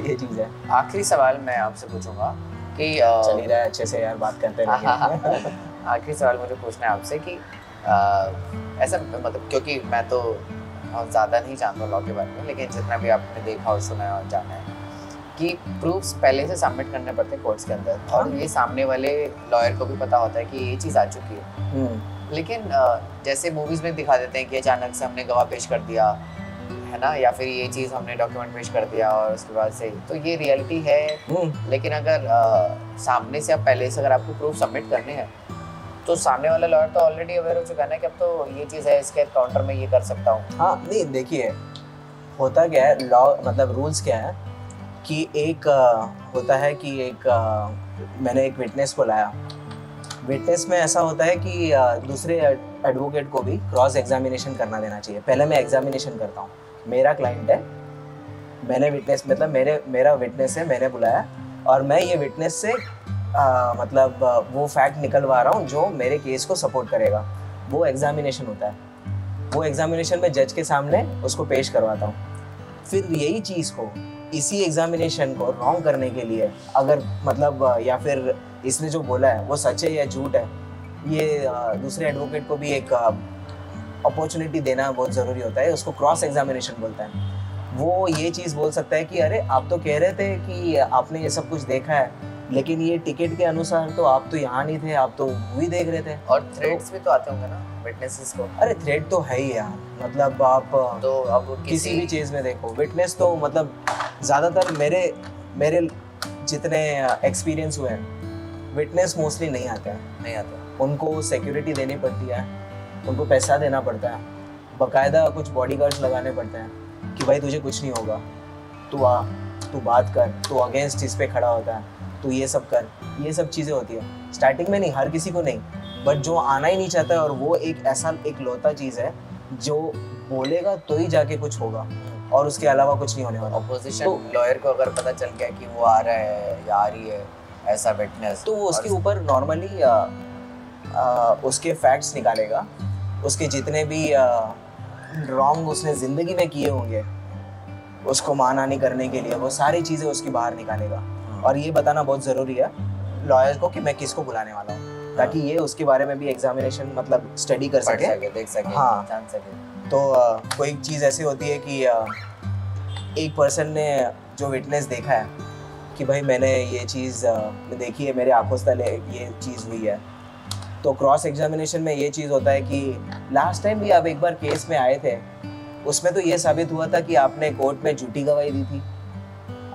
ये चीज़ है। आखिरी सवाल मैं आपसे पूछूँगा कि चल ही रहा है अच्छे से यार, बात करते हैं। आखिरी सवाल मुझे पूछना है आपसे कि आ, ऐसा मतलब क्योंकि मैं तो ज़्यादा नहीं जानता लॉ के बारे में, लेकिन जितना भी आपने देखा और सुना और जाना है कि प्रूफ्स पहले से सबमिट करने पड़ते हैं कोर्ट्स के अंदर, और ये सामने वाले लॉयर को भी पता होता है कि ये चीज़ आ चुकी है, लेकिन आ, जैसे मूवीज़ में दिखा देते हैं कि अचानक से हमने गवाह पेश कर दिया है ना, या फिर ये चीज़ हमने डॉक्यूमेंट पेश कर दिया और उसके बाद से तो ये रियलिटी है, लेकिन अगर आ, सामने से आप पहले से अगर आपको प्रूफ सबमिट करने हैं तो सामने वाला लॉयर तो ऑलरेडी अवेयर हो चुका है ना कि अब तो ये चीज़ है, इसके काउंटर में ये कर सकता हूँ। हाँ नहीं, देखिए होता क्या है लॉ मतलब रूल्स क्या है कि एक आ, होता है कि एक आ, मैंने एक विटनेस को लाया, विटनेस में ऐसा होता है कि आ, दूसरे एडवोकेट को भी क्रॉस एग्जामिनेशन करना देना चाहिए। पहले मैं एग्जामिनेशन करता हूँ, मेरा क्लाइंट है, मैंने विटनेस मतलब मेरे मेरा विटनेस है, मैंने बुलाया और मैं ये विटनेस से आ, मतलब आ, वो फैक्ट निकलवा रहा हूँ जो मेरे केस को सपोर्ट करेगा, वो एग्जामिनेशन होता है। वो एग्जामिनेशन में जज के सामने उसको पेश करवाता हूँ, फिर यही चीज़ को इसी एग्जामिनेशन को रॉन्ग करने के लिए अगर मतलब आ, या फिर इसने जो बोला है वो सच है या झूठ है, ये आ, दूसरे एडवोकेट को भी एक अपॉर्चुनिटी देना बहुत ज़रूरी होता है, उसको क्रॉस एग्जामिनेशन बोलता है। वो ये चीज़ बोल सकता है कि अरे आप तो कह रहे थे कि आपने ये सब कुछ देखा है, लेकिन ये टिकट के अनुसार तो आप तो यहाँ नहीं थे, आप तो मूवी देख रहे थे। और थ्रेड्स भी तो आते होंगे ना विटनेसेस को? अरे थ्रेड तो है ही यार, मतलब आप तो अब किसी, किसी भी चीज़ में देखो विटनेस तो मतलब ज़्यादातर मेरे मेरे जितने एक्सपीरियंस हुए हैं, विटनेस मोस्टली नहीं आता है नहीं आता है। उनको सिक्योरिटी देनी पड़ती है, उनको पैसा देना पड़ता है, बाकायदा कुछ बॉडीगार्ड्स लगाने पड़ते हैं कि भाई तुझे कुछ नहीं होगा, तू आ, तू बात कर, तू अगेंस्ट इस पे खड़ा होता है, तू ये सब कर, ये सब चीज़ें होती है। स्टार्टिंग में नहीं, हर किसी को नहीं, बट जो आना ही नहीं चाहता है, और वो एक ऐसा एक लौता चीज़ है जो बोलेगा तो ही जाके कुछ होगा और उसके अलावा कुछ नहीं होने वाला। ऑपोजिशन तो, लॉयर को अगर पता चल गया कि वो आ रहा है या आ रही है ऐसा विटनेस, तो वो उसके ऊपर नॉर्मली उसके फैक्ट्स निकालेगा, उसके जितने भी रॉन्ग उसने ज़िंदगी में किए होंगे उसको मानहानि करने के लिए, वो सारी चीज़ें उसकी बाहर निकालेगा। और ये बताना बहुत ज़रूरी है लॉयर को कि मैं किसको बुलाने वाला हूँ, ताकि ये उसके बारे में भी एग्जामिनेशन मतलब स्टडी कर सके, देख सके, हाँ जान सके। तो आ, कोई चीज़ ऐसी होती है कि आ, एक पर्सन ने जो विटनेस देखा है कि भाई मैंने ये चीज़ आ, देखी है, मेरे आँखों तले ये चीज़ हुई है, तो क्रॉस एग्जामिनेशन में ये चीज़ होता है कि लास्ट टाइम भी आप एक बार केस में आए थे, उसमें तो ये साबित हुआ था कि आपने कोर्ट में झूठी गवाही दी थी।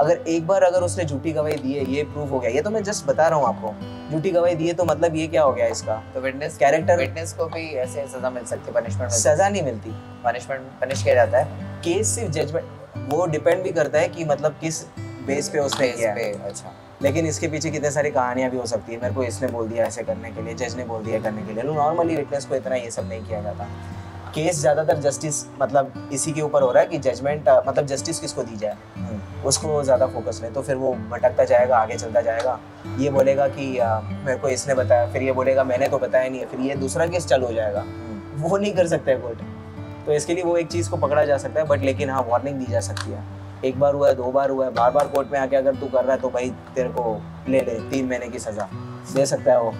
अगर एक बार अगर उसने झूठी गवाही दी है, ये प्रूफ हो गया। ये तो मैं जस्ट बता रहा हूँ आपको, झूठी गवाही दी है तो मतलब ये क्या हो गया इसका। तो विटनेस कैरेक्टर विटनेस को भी ऐसे सजा मिल सकती है, पनिशमेंट सज़ा नहीं मिलती, पनिशमेंट पनिश किया जाता है। केस सिर्फ जजमेंट, वो डिपेंड भी करता है कि मतलब किस बेस पे उसने किया है। अच्छा, लेकिन इसके पीछे कितने सारी कहानियाँ भी हो सकती है। मेरे को इसने बोल दिया ऐसे करने के लिए, जज ने बोल दिया करने के लिए। नॉर्मली विटनेस को इतना ये सब नहीं किया जाता। केस ज़्यादातर जस्टिस मतलब इसी के ऊपर हो रहा है कि जजमेंट मतलब जस्टिस किसको दी जाए, उसको ज़्यादा फोकस नहीं। तो फिर वो भटकता जाएगा, आगे चलता जाएगा, ये बोलेगा कि आ, मेरे को इसने बताया, फिर ये बोलेगा मैंने तो बताया नहीं है, फिर ये दूसरा केस चालू हो जाएगा। वो नहीं कर सकता है कोर्ट, तो इसके लिए वो एक चीज़ को पकड़ा जा सकता है, बट लेकिन हाँ वार्निंग दी जा सकती है। एक बार हुआ है, दो बार हुआ है, बार बार कोर्ट में आके अगर तू कर रहा है तो भाई तेरे को ले ले तीन महीने की सज़ा दे सकता है वो।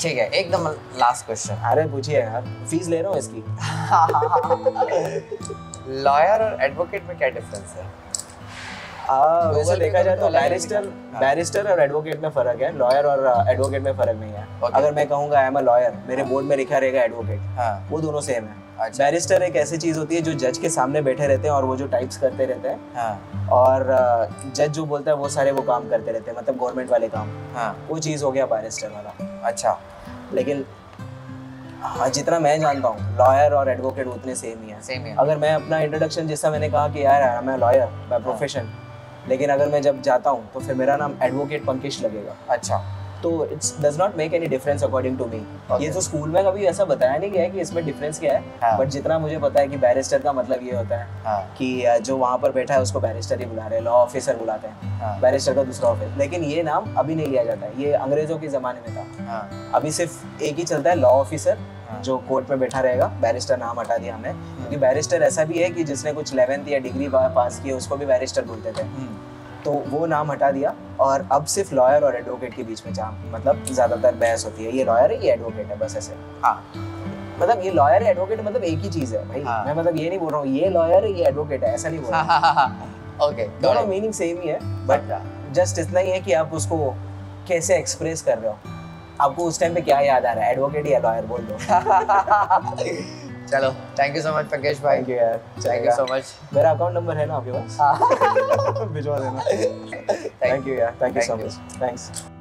ठीक है, एकदम लास्ट क्वेश्चन। अरे पूछिए यार, फीस ले रहा हूँ इसकी। लॉयर और एडवोकेट में क्या डिफरेंस है? आ, वैसे देखा जाए तो बैरिस्टर बैरिस्टर और एडवोकेट में फ़र्क है, लॉयर और एडवोकेट में फ़र्क नहीं है। okay. अगर मैं कहूँगा आई एम अ लॉयर, मेरे बोर्ड में लिखा रहेगा एडवोकेट। हाँ, वो दोनों सेम है। अच्छा। बैरिस्टर एक ऐसी चीज़ होती है जो जज के सामने बैठे रहते हैं और वो जो टाइप्स करते रहते हैं। हाँ। और जज जो बोलता है वो सारे वो काम करते रहते हैं, मतलब गवर्नमेंट वाले काम। हाँ, वो चीज़ हो गया बैरिस्टर वाला। अच्छा, लेकिन हाँ जितना मैं जानता हूँ लॉयर और एडवोकेट उतने सेम ही है सेम है अगर मैं अपना इंट्रोडक्शन, जैसा मैंने कहा कि यार मैं लॉयर बाय प्रोफेशन, लेकिन अगर मैं जब जाता हूँ तो फिर मेरा नाम एडवोकेट पंकेश लगेगा। अच्छा, तो it's does not make any difference according to me. ये तो स्कूल में कभी ऐसा बताया नहीं गया है कि इसमें डिफरेंस क्या है। हाँ। बट जितना मुझे पता है कि बैरिस्टर का मतलब ये होता है। हाँ। कि जो वहाँ पर बैठा है उसको बैरिस्टर ही बुला रहे हैं, लॉ ऑफिसर बुलाते हैं। हाँ। बैरिस्टर का दूसरा ऑफिसर, लेकिन ये नाम अभी नहीं लिया जाता है, ये अंग्रेजों के ज़माने में था। हाँ। अभी सिर्फ एक ही चलता है, लॉ ऑफिसर जो कोर्ट में बैठा रहेगा। बैरिस्टर नाम हटा दिया हमने, क्योंकि बैरिस्टर ऐसा भी है कि जिसने कुछ इलेवेंथ या डिग्री पास की उसको भी बैरिस्टर बोलते थे, तो वो नाम हटा दिया। और अब सिर्फ लॉयर और एडवोकेट के बीच में जाम मतलब ज़्यादातर बहस होती है, ये लॉयर है ये एडवोकेट है, बस ऐसे। हाँ, मतलब ये लॉयर है एडवोकेट मतलब एक ही चीज़ है भाई। हाँ। मैं मतलब ये नहीं बोल रहा हूँ ये लॉयर है ये एडवोकेट है, ऐसा नहीं बोल रहा। ओके, दोनों मीनिंग सेम ही है, बट जस्ट इतना ही है कि आप उसको कैसे एक्सप्रेस कर रहे हो, आपको उस टाइम पे क्या याद आ रहा है, एडवोकेट या लॉयर बोल दो। चलो, thank you so much Pankesh भाई। थैंक यू यार, थैंक यू सो मच। मेरा अकाउंट नंबर है ना आपके पास? भिजवा देना। थैंक यू यार, thank you so much, thanks.